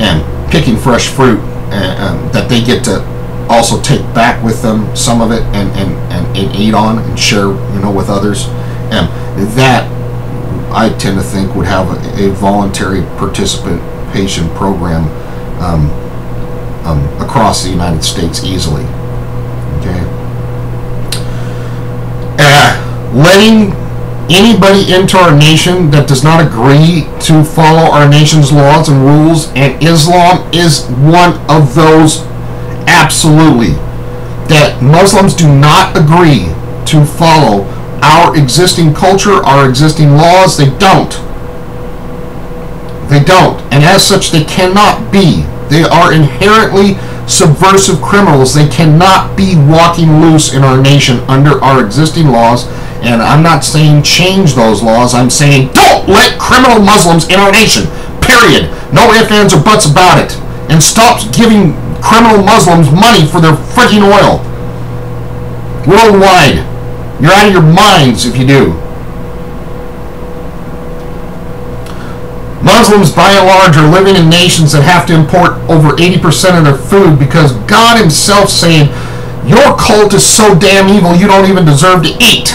and picking fresh fruit uh, um, that they get to also take back with them some of it and, and, and, and eat on and share, you know, with others. And that, I tend to think, would have a, a voluntary participation program um, um, across the United States easily. Okay. Uh, letting anybody into our nation that does not agree to follow our nation's laws and rules, and Islam is one of those. Absolutely, that Muslims do not agree to follow our existing culture, our existing laws. They don't. They don't. And as such, they cannot be. They are inherently subversive criminals. They cannot be walking loose in our nation under our existing laws. And I'm not saying change those laws. I'm saying don't let criminal Muslims in our nation. Period. No ifs, ands, or buts about it. And stop giving criminal Muslims money for their freaking oil. Worldwide. You're out of your minds if you do. Muslims, by and large, are living in nations that have to import over eighty percent of their food, because God himself saying, your cult is so damn evil you don't even deserve to eat,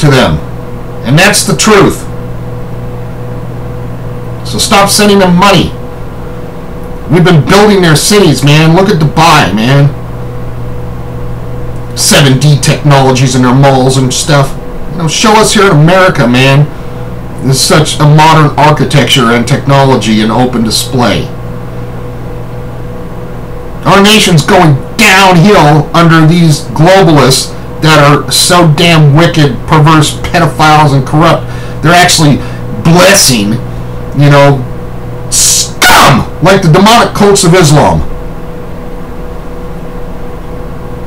to them. And that's the truth. So stop sending them money. We've been building their cities, man. Look at Dubai, man. seven D technologies in their malls and stuff. You know, show us here in America, man. There's such a modern architecture and technology in open display. Our nation's going downhill under these globalists that are so damn wicked, perverse, pedophiles, and corrupt. They're actually blessing, you know, like the demonic cults of Islam,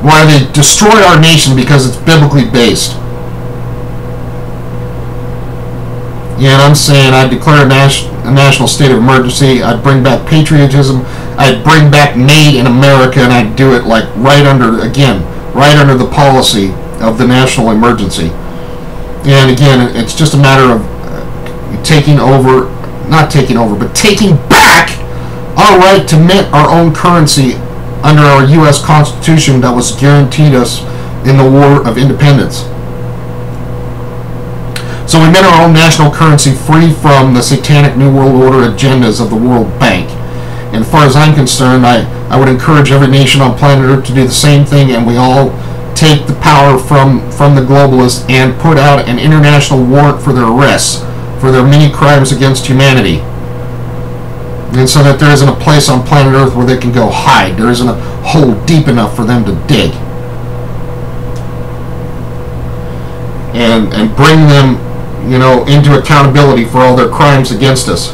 why they destroy our nation because it's biblically based. Yeah, and I'm saying I'd declare a, nas a national state of emergency. I'd bring back patriotism. I'd bring back Made in America, and I'd do it like right under, again, right under the policy of the national emergency. And again, it's just a matter of uh, taking over, not taking over, but taking back our right to mint our own currency under our U S Constitution that was guaranteed us in the War of Independence. So we mint our own national currency free from the satanic New World Order agendas of the World Bank. And as far as I'm concerned, I, I would encourage every nation on planet Earth to do the same thing, and we all take the power from, from the globalists and put out an international warrant for their arrests, for their many crimes against humanity. And so that there isn't a place on planet Earth where they can go hide. There isn't a hole deep enough for them to dig. And, and bring them, you know, into accountability for all their crimes against us.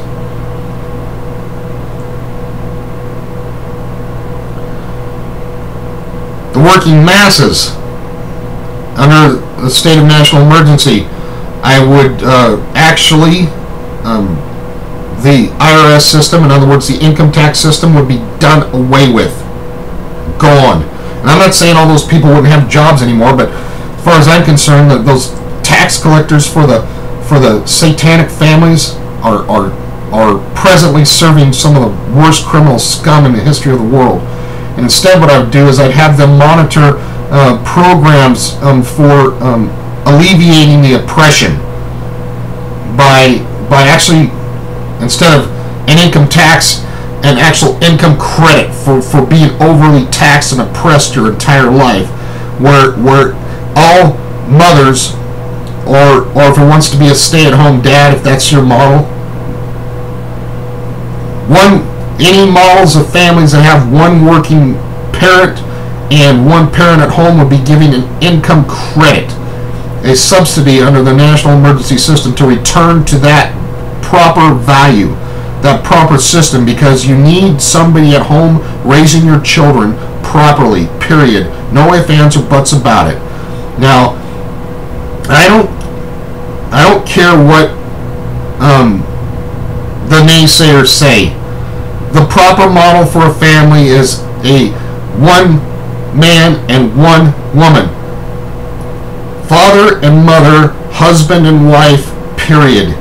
The working masses, under the state of national emergency, I would uh, actually, um, the I R S system, in other words, the income tax system, would be done away with, gone. And I'm not saying all those people wouldn't have jobs anymore, but as far as I'm concerned, that those tax collectors for the for the satanic families are are are presently serving some of the worst criminal scum in the history of the world. And instead what I would do is I'd have them monitor uh, programs um, for um, alleviating the oppression by, by actually, instead of an income tax, an actual income credit for, for being overly taxed and oppressed your entire life, where, where all mothers, or, or if it wants to be a stay-at-home dad, if that's your model, one... any models of families that have one working parent and one parent at home would be giving an income credit, a subsidy under the national emergency system, to return to that proper value, that proper system, because you need somebody at home raising your children properly, period. No ifs, ands, or buts about it. Now, I don't, I don't care what um, the naysayers say. The proper model for a family is a one man and one woman. Father and mother, husband and wife, period.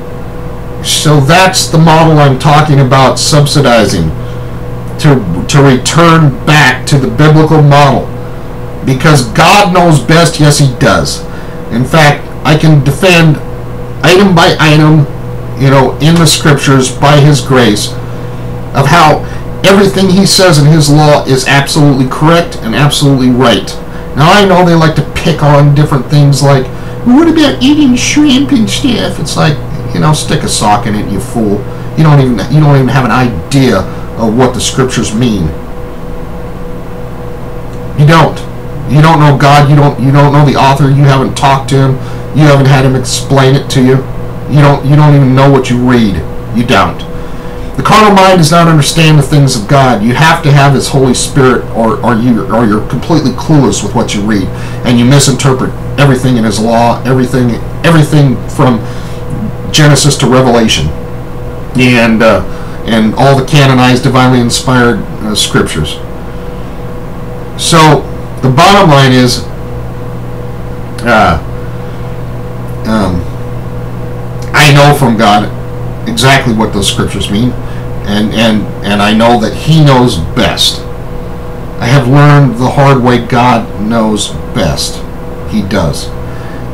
So that's the model I'm talking about subsidizing, to, to return back to the biblical model. Because God knows best, yes he does. In fact, I can defend item by item, you know, in the scriptures by his grace, of how everything he says in his law is absolutely correct and absolutely right. Now I know they like to pick on different things like, what about eating shrimp and stuff? It's like, you know, stick a sock in it, you fool. You don't even you don't even have an idea of what the scriptures mean. You don't. You don't know God, you don't you don't know the author, you haven't talked to him, you haven't had him explain it to you. You don't you don't even know what you read. You don't. The carnal mind does not understand the things of God. You have to have His Holy Spirit, or, or, you, or you're completely clueless with what you read, and you misinterpret everything in His law, everything, everything from Genesis to Revelation, and uh, and all the canonized, divinely inspired uh, scriptures. So the bottom line is, uh, um, I know from God exactly what those scriptures mean, and and and I know that he knows best. I have learned the hard way. God knows best. He does,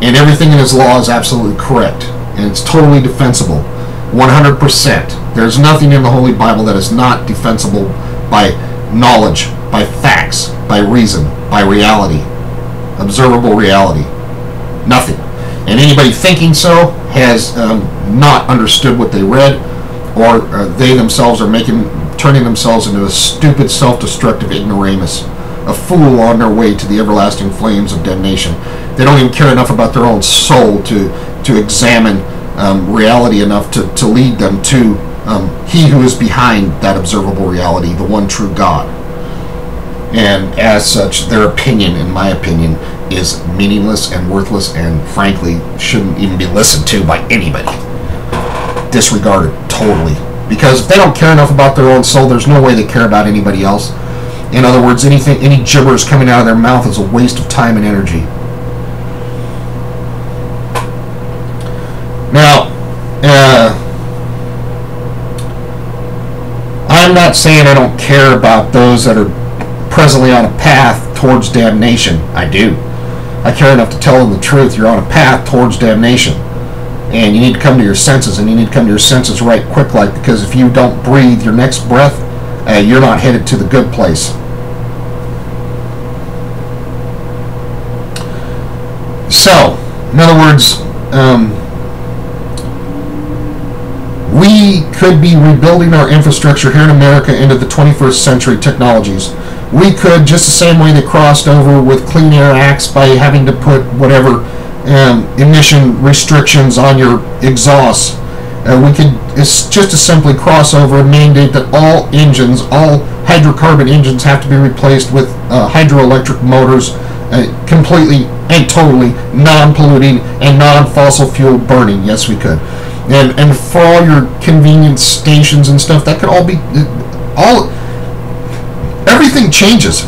and everything in his law is absolutely correct, and it's totally defensible, one hundred percent. There's nothing in the Holy Bible that is not defensible by knowledge, by facts, by reason, by reality, observable reality. Nothing. And anybody thinking so has um, not understood what they read, or uh, they themselves are making, turning themselves into a stupid, self-destructive ignoramus, a fool on their way to the everlasting flames of damnation. They don't even care enough about their own soul to to examine um, reality enough to to lead them to um, He who is behind that observable reality, the one true God. And as such, their opinion, in my opinion, is meaningless and worthless, and frankly shouldn't even be listened to by anybody. Disregarded totally, because if they don't care enough about their own soul, there's no way they care about anybody else. In other words, anything, any gibberish coming out of their mouth is a waste of time and energy. Now, uh, I'm not saying I don't care about those that are presently on a path towards damnation. I do. I care enough to tell them the truth. You're on a path towards damnation. And you need to come to your senses, and you need to come to your senses right quick, like, because if you don't breathe your next breath, uh, you're not headed to the good place. So, in other words, um, we could be rebuilding our infrastructure here in America into the twenty-first century technologies. We could, just the same way they crossed over with Clean Air Acts by having to put whatever Um, emission restrictions on your exhaust. Uh, we could it's just to simply cross over and mandate that all engines, all hydrocarbon engines, have to be replaced with uh, hydroelectric motors, uh, completely and totally non-polluting and non-fossil fuel burning. Yes, we could. And and for all your convenience stations and stuff, that could all be all. Everything changes.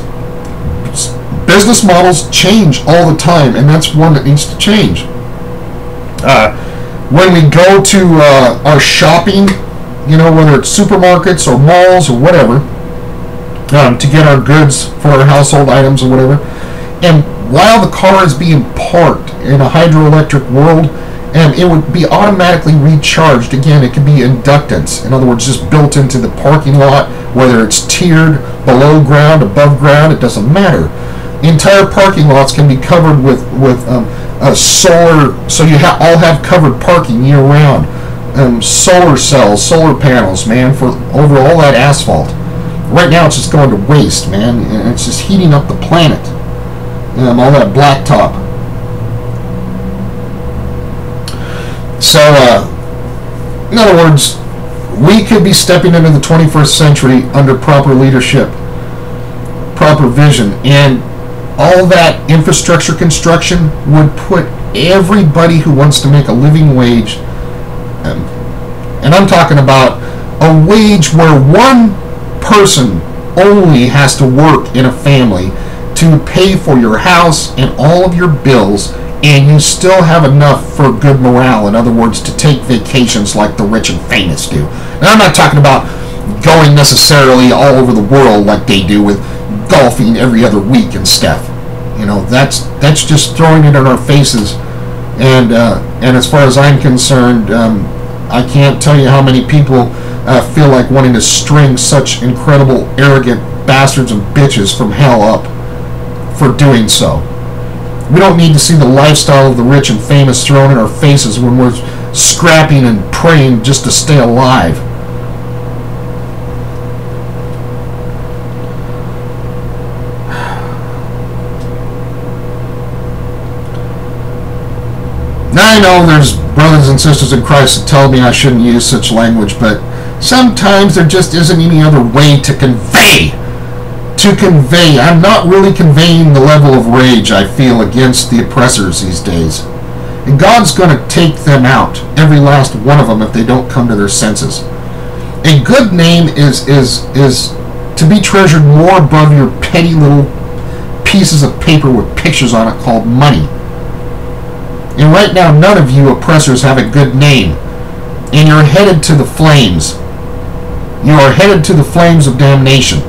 Business models change all the time, and that's one that needs to change. Uh, when we go to uh, our shopping, you know, whether it's supermarkets or malls or whatever, um, to get our goods for our household items or whatever, and while the car is being parked in a hydroelectric world, and it would be automatically recharged. Again, it could be inductance. In other words, just built into the parking lot, whether it's tiered, below ground, above ground, it doesn't matter. Entire parking lots can be covered with with um, uh, solar, so you ha all have covered parking year-round. Um, solar cells, solar panels, man, for over all that asphalt. Right now, it's just going to waste, man. And it's just heating up the planet. Um, all that blacktop. So, uh, in other words, we could be stepping into the twenty-first century under proper leadership, proper vision, and all that infrastructure construction would put everybody who wants to make a living wage, um, and I'm talking about a wage where one person only has to work in a family to pay for your house and all of your bills, and you still have enough for good morale, in other words, to take vacations like the rich and famous do. And I'm not talking about going necessarily all over the world like they do with golfing every other week and stuff. You know, that's that's just throwing it in our faces. And uh, and as far as I'm concerned, um, I can't tell you how many people uh, feel like wanting to string such incredible, arrogant bastards and bitches from hell up for doing so. We don't need to see the lifestyle of the rich and famous thrown in our faces when we're scrapping and praying just to stay alive. Now, I know there's brothers and sisters in Christ that tell me I shouldn't use such language, but sometimes there just isn't any other way to convey. To convey. I'm not really conveying the level of rage I feel against the oppressors these days. And God's going to take them out, every last one of them, if they don't come to their senses. A good name is, is, is to be treasured more above your petty little pieces of paper with pictures on it called money. And right now, none of you oppressors have a good name. And you're headed to the flames. You are headed to the flames of damnation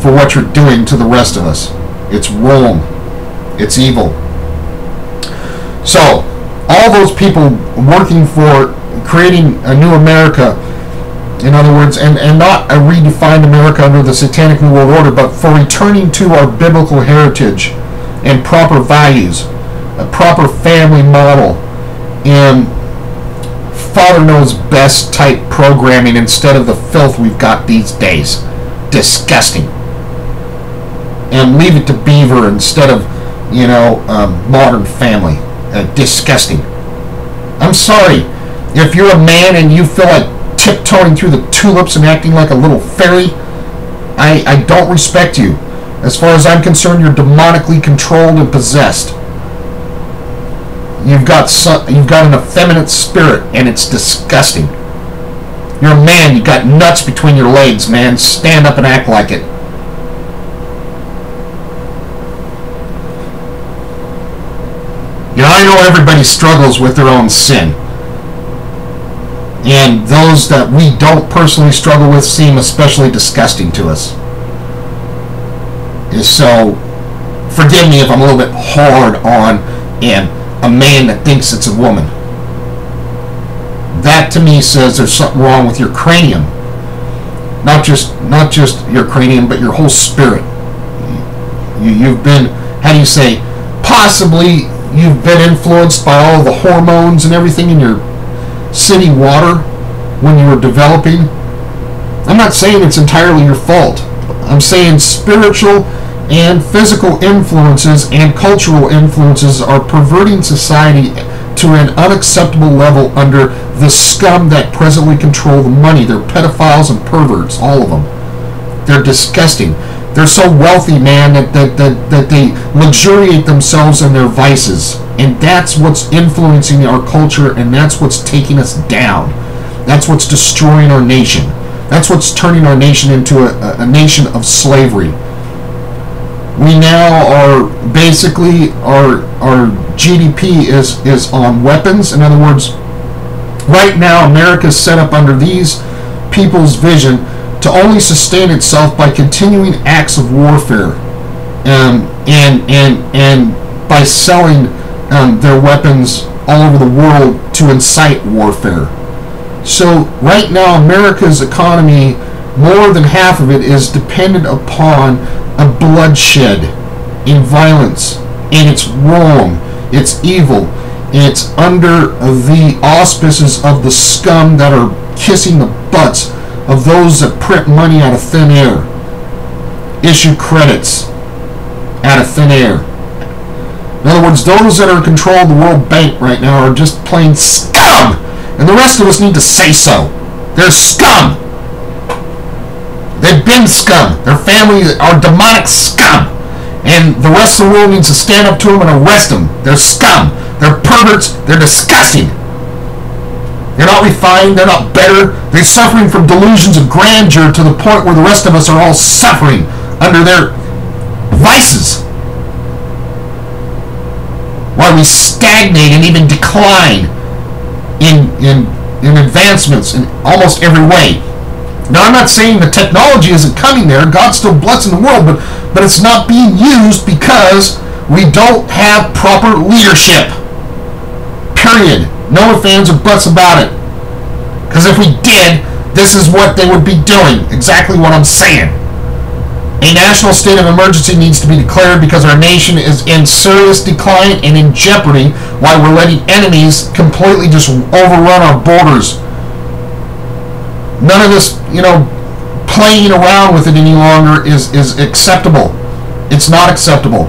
for what you're doing to the rest of us. It's wrong. It's evil. So, all those people working for creating a new America, in other words, and, and not a redefined America under the Satanic New World Order, but for returning to our biblical heritage and proper values, a proper family model, and Father Knows Best type programming instead of the filth we've got these days. Disgusting. And Leave It to Beaver instead of, you know, um, Modern Family. Uh, disgusting. I'm sorry. If you're a man and you feel like tiptoeing through the tulips and acting like a little fairy, I, I don't respect you. As far as I'm concerned, you're demonically controlled and possessed. You've got some, you've got an effeminate spirit, and it's disgusting. You're a man. You've got nuts between your legs, man. Stand up and act like it. You know, I know everybody struggles with their own sin. And those that we don't personally struggle with seem especially disgusting to us. And so, forgive me if I'm a little bit hard on and a man that thinks it's a woman. That to me says there's something wrong with your cranium. Not just not just your cranium, but your whole spirit. You, you've been, how do you say, possibly you've been influenced by all the hormones and everything in your city water when you were developing. I'm not saying it's entirely your fault. I'm saying spiritual and physical influences and cultural influences are perverting society to an unacceptable level under the scum that presently control the money. They're pedophiles and perverts, all of them. They're disgusting. They're so wealthy, man, that, that, that, that they luxuriate themselves in their vices. And that's what's influencing our culture, and that's what's taking us down. That's what's destroying our nation. That's what's turning our nation into a, a nation of slavery. We now are basically, our our G D P is, is on weapons. In other words, right now America's set up under these people's vision to only sustain itself by continuing acts of warfare um, and, and, and by selling um, their weapons all over the world to incite warfare. So right now America's economy, more than half of it is dependent upon a bloodshed and violence, and it's wrong, it's evil, and it's under the auspices of the scum that are kissing the butts of those that print money out of thin air, issue credits out of thin air. In other words, those that are in control of the World Bank right now are just plain scum, and the rest of us need to say so. They're scum. They've been scum. Their family are demonic scum. And the rest of the world needs to stand up to them and arrest them. They're scum. They're perverts. They're disgusting. They're not refined. They're not better. They're suffering from delusions of grandeur to the point where the rest of us are all suffering under their vices. While we stagnate and even decline in, in, in advancements in almost every way. Now, I'm not saying the technology isn't coming there. God's still blessing the world, but, but it's not being used because we don't have proper leadership. Period. No ifs, ands, or buts about it. Because if we did, this is what they would be doing. Exactly what I'm saying. A national state of emergency needs to be declared because our nation is in serious decline and in jeopardy while we're letting enemies completely just overrun our borders. None of this, you know, playing around with it any longer is, is acceptable. It's not acceptable.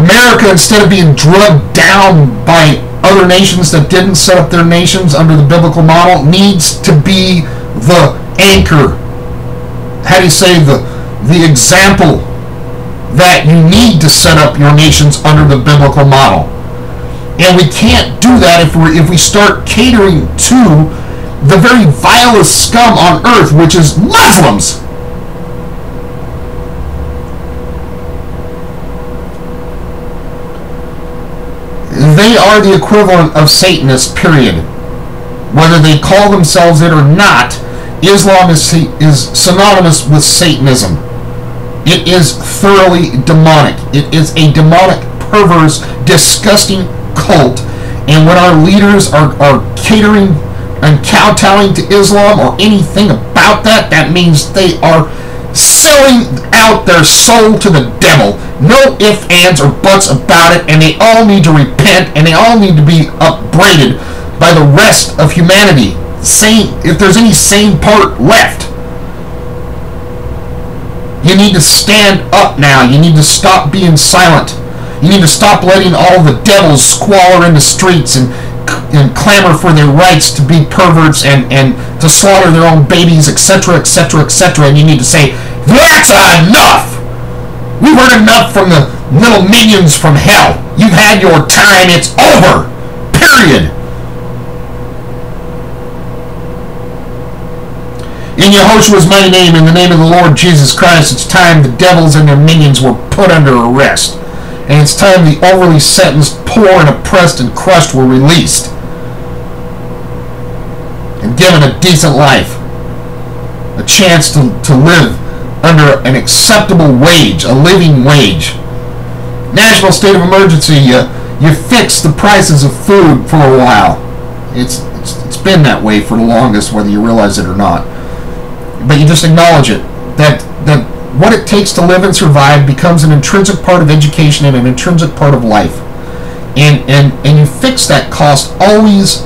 America, instead of being drugged down by other nations that didn't set up their nations under the biblical model, needs to be the anchor. How do you say, the, the example that you need to set up your nations under the biblical model. And we can't do that if we if we start catering to the very vilest scum on earth, which is Muslims. They are the equivalent of Satanists, period. Whether they call themselves it or not, Islam is, is synonymous with Satanism. It is thoroughly demonic. It is a demonic, perverse, disgusting cult. And when our leaders are, are catering and kowtowing to Islam or anything about that, that means they are selling out their soul to the devil. No ifs, ands, or buts about it, and they all need to repent, and they all need to be upbraided by the rest of humanity. Sane, if there's any sane part left, you need to stand up now. You need to stop being silent. You need to stop letting all the devils squalor in the streets and and clamor for their rights to be perverts and, and to slaughter their own babies, et cetera, et cetera, et cetera. And you need to say, that's enough! We've heard enough from the little minions from hell. You've had your time. It's over. Period. In Yahoshua's mighty name, in the name of the Lord Jesus Christ, it's time the devils and their minions were put under arrest. and instead of the overly sentenced, poor and oppressed and crushed were released and given a decent life, a chance to, to live under an acceptable wage, a living wage. National state of emergency, you, you fix the prices of food for a while. It's, it's, it's been that way for the longest, whether you realize it or not. But you just acknowledge it, that, that what it takes to live and survive becomes an intrinsic part of education and an intrinsic part of life. And, and, and you fix that cost always.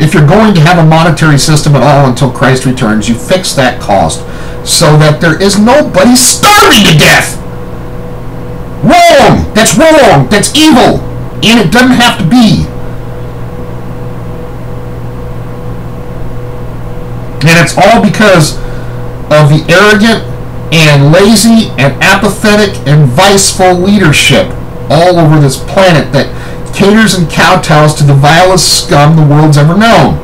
If you're going to have a monetary system at all until Christ returns, you fix that cost so that there is nobody starving to death. Wrong! That's wrong! That's evil! And it doesn't have to be. And it's all because of the arrogant and lazy and apathetic and viceful leadership all over this planet that caters and kowtows to the vilest scum the world's ever known.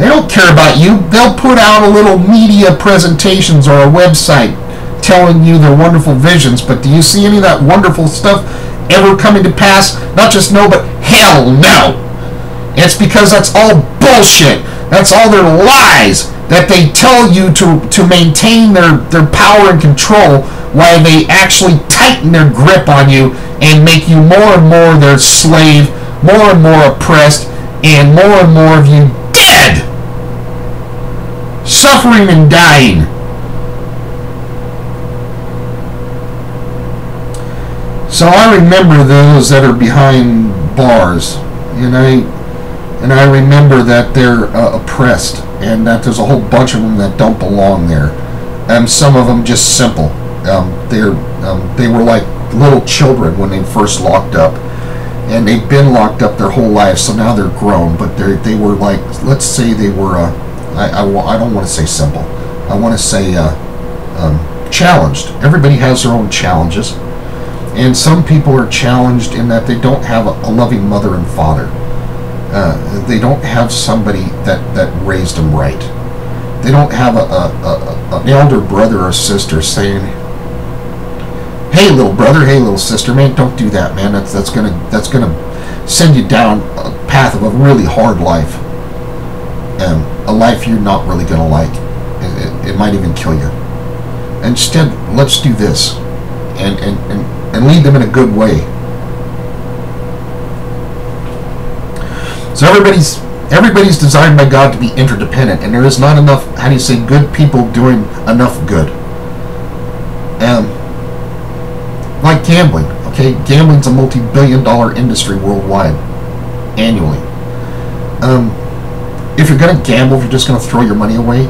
They don't care about you. They'll put out a little media presentations or a website telling you their wonderful visions, but do you see any of that wonderful stuff ever coming to pass? Not just no, but hell no. It's because that's all bullshit. That's all their lies that they tell you to, to maintain their, their power and control while they actually tighten their grip on you and make you more and more their slave, more and more oppressed, and more and more of you dead, suffering and dying. So I remember those that are behind bars, and I, and I remember that they're uh, oppressed, and that there's a whole bunch of them that don't belong there. And some of them just simple. Um, they're, um, they were like little children when they first locked up, and they've been locked up their whole life, so now they're grown, but they they were like, let's say they were, uh, I, I, I don't want to say simple, I want to say uh, um, challenged. Everybody has their own challenges, and some people are challenged in that they don't have a, a loving mother and father. Uh, they don't have somebody that, that raised them right. They don't have a, a, a, an elder brother or sister saying, "Hey, little brother, hey, little sister, man, don't do that, man. That's that's gonna that's gonna send you down a path of a really hard life, and a life you're not really gonna like. It, it, it might even kill you. Instead, let's do this, and and and and lead them in a good way." So everybody's everybody's designed by God to be interdependent, and there is not enough, how do you say, good people doing enough good. Um, like gambling, okay? Gambling's a multi-billion dollar industry worldwide, annually. Um, if you're going to gamble, if you're just going to throw your money away,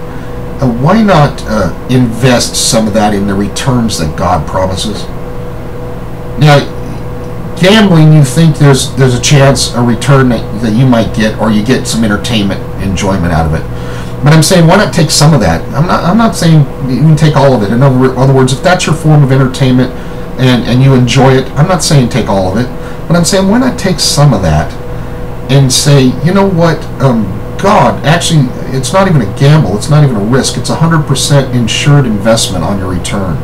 uh, why not uh, invest some of that in the returns that God promises? Now, gambling, you think there's there's a chance, a return that, that you might get, or you get some entertainment, enjoyment out of it. But I'm saying, why not take some of that? I'm not I'm not saying you can take all of it. In other, other words, if that's your form of entertainment and, and you enjoy it, I'm not saying take all of it. But I'm saying, why not take some of that and say, you know what, um, God, actually, it's not even a gamble. It's not even a risk. It's one hundred percent insured investment on your return.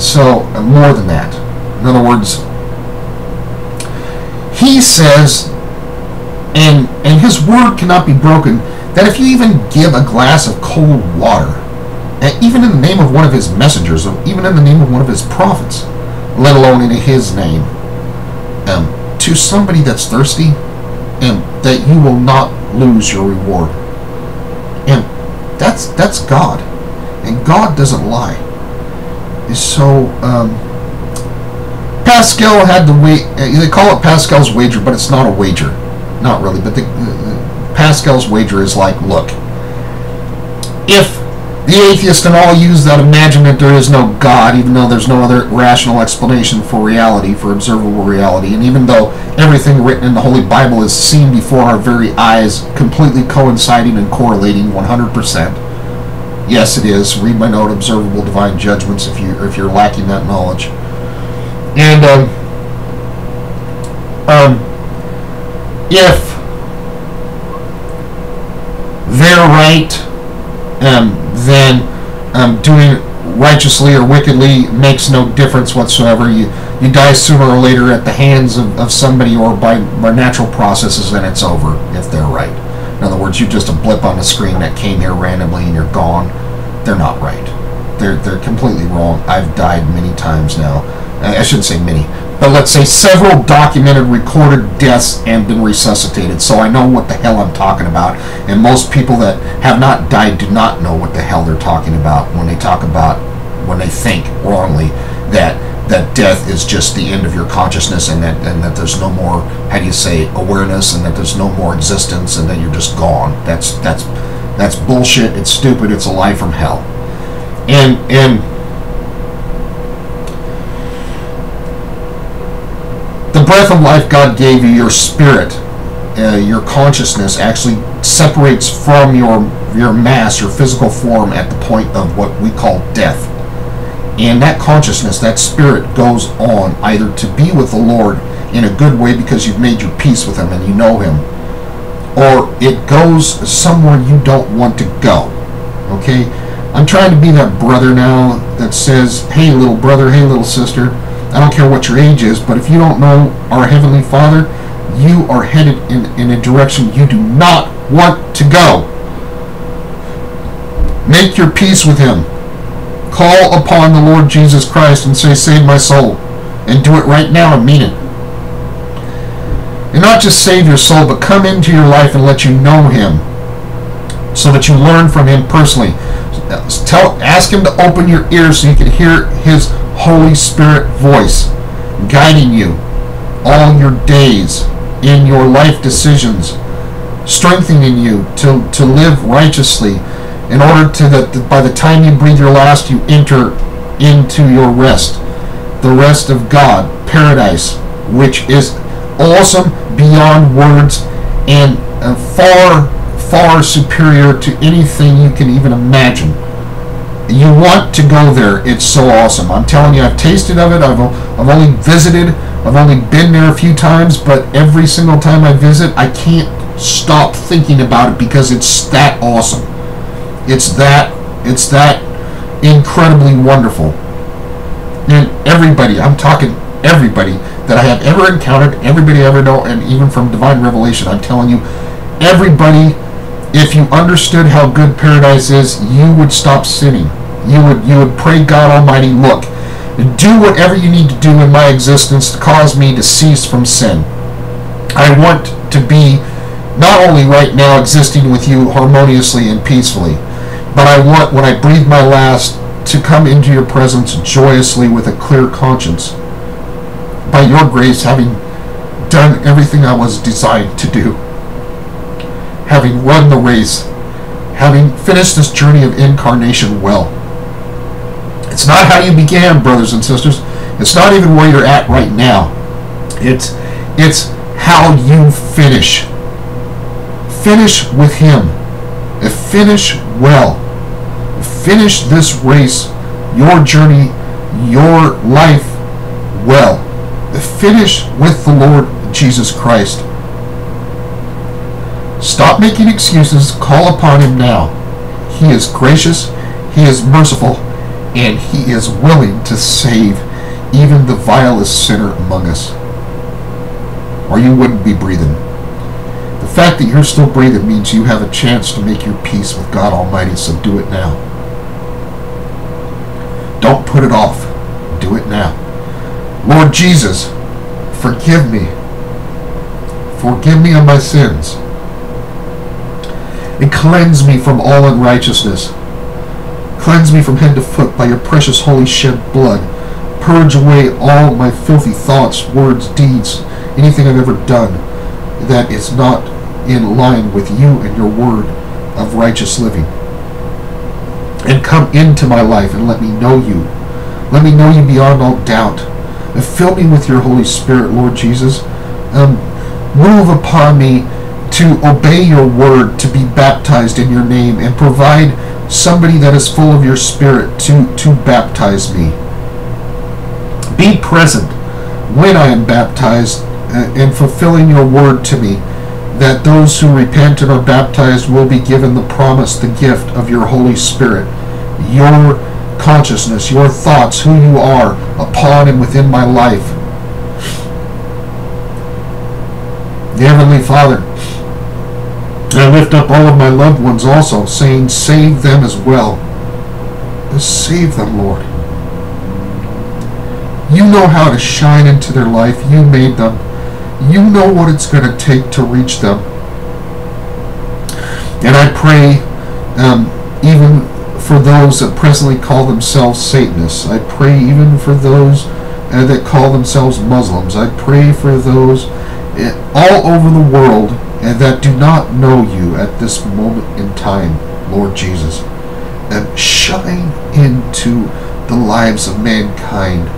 So, uh, more than that. In other words, He says, and, and his word cannot be broken, that if you even give a glass of cold water, and even in the name of one of his messengers, or even in the name of one of his prophets, let alone in his name, um, to somebody that's thirsty, and that you will not lose your reward. And that's, that's God. And God doesn't lie. So, um, Pascal had the way, they call it Pascal's wager, but it's not a wager, not really. But the, uh, Pascal's wager is like, look, if the atheists and all use that imagine that there is no God, even though there's no other rational explanation for reality, for observable reality, and even though everything written in the Holy Bible is seen before our very eyes, completely coinciding and correlating one hundred percent. Yes, it is. Read my note, Observable Divine Judgments, if you if you're lacking that knowledge. And um, um, if they're right, um, then um, doing righteously or wickedly makes no difference whatsoever. You you die sooner or later at the hands of, of somebody or by, by natural processes, and it's over if they're right. In other words, you're just a blip on a screen that came here randomly and you're gone. They're not right. They're, they're completely wrong. I've died many times now. I shouldn't say many, but let's say several documented, recorded deaths and been resuscitated, so I know what the hell I'm talking about. And most people that have not died do not know what the hell they're talking about when they talk about, when they think wrongly that that death is just the end of your consciousness, and that and that there's no more, how do you say, awareness, and that there's no more existence, and that you're just gone. That's that's that's bullshit. It's stupid. It's a lie from hell. And and. The breath of life God gave you, your spirit, uh, your consciousness, actually separates from your your mass, your physical form, at the point of what we call death. And that consciousness, that spirit, goes on either to be with the Lord in a good way because you've made your peace with Him and you know Him, or it goes somewhere you don't want to go. Okay? I'm trying to be that brother now that says, hey little brother, hey little sister, I don't care what your age is, but if you don't know our Heavenly Father, you are headed in, in a direction you do not want to go. Make your peace with Him. Call upon the Lord Jesus Christ and say, save my soul. And do it right now and mean it. And not just save your soul, but come into your life and let you know Him, so that you learn from Him personally. Tell, ask Him to open your ears so you can hear His Holy Spirit voice guiding you all your days in your life decisions, strengthening you to, to live righteously in order to that by the time you breathe your last, you enter into your rest, the rest of God, paradise, which is awesome beyond words and far, far superior to anything you can even imagine. You want to go there. It's so awesome. I'm telling you, I've tasted of it. I've, I've only visited. I've only been there a few times, but every single time I visit, I can't stop thinking about it because it's that awesome. It's that, it's that incredibly wonderful. And everybody, I'm talking everybody that I have ever encountered, everybody I ever know, and even from divine revelation, I'm telling you, everybody. If you understood how good paradise is, you would stop sinning. You would you would pray, God Almighty, look, do whatever you need to do in my existence to cause me to cease from sin. I want to be not only right now existing with you harmoniously and peacefully, but I want, when I breathe my last, to come into your presence joyously with a clear conscience, by your grace, having done everything I was designed to do. Having run the race, having finished this journey of incarnation well. It's not how you began, brothers and sisters. It's not even where you're at right now. It's, it's how you finish. Finish with Him. Finish well. Finish this race, your journey, your life well. Finish with the Lord Jesus Christ. Stop making excuses. Call upon Him now. He is gracious, He is merciful, and He is willing to save even the vilest sinner among us. Or you wouldn't be breathing. The fact that you're still breathing means you have a chance to make your peace with God Almighty, so do it now. Don't put it off. Do it now. Lord Jesus, forgive me. Forgive me of my sins. And cleanse me from all unrighteousness. Cleanse me from head to foot by your precious holy shed blood. Purge away all my filthy thoughts, words, deeds, anything I've ever done that is not in line with you and your word of righteous living. And come into my life and let me know you. Let me know you beyond all doubt. And fill me with your Holy Spirit, Lord Jesus. Um, move upon me to obey your word, to be baptized in your name, and provide somebody that is full of your spirit to, to baptize me. Be present when I am baptized uh, in fulfilling your word to me, that those who repent and are baptized will be given the promise, the gift of your Holy Spirit, your consciousness, your thoughts, who you are, upon and within my life. Dear Heavenly Father, I lift up all of my loved ones also, saying, save them as well. Just save them, Lord. You know how to shine into their life. You made them. You know what it's going to take to reach them. And I pray um, even for those that presently call themselves Satanists. I pray even for those uh, that call themselves Muslims. I pray for those uh, all over the world and that do not know you at this moment in time, Lord Jesus. And shine into the lives of mankind.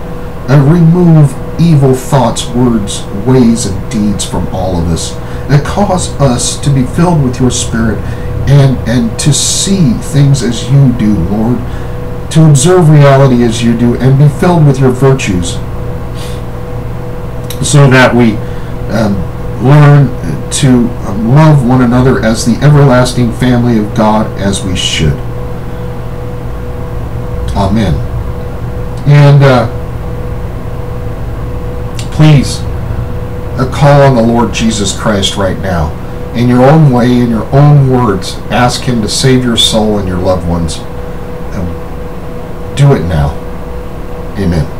And remove evil thoughts, words, ways, and deeds from all of us. And cause us to be filled with your Spirit and, and to see things as you do, Lord. To observe reality as you do and be filled with your virtues. So that we um, learn to love one another as the everlasting family of God as we should. Amen. And... Uh, Please, uh, call on the Lord Jesus Christ right now. In your own way, in your own words, ask Him to save your soul and your loved ones. Um, do it now. Amen.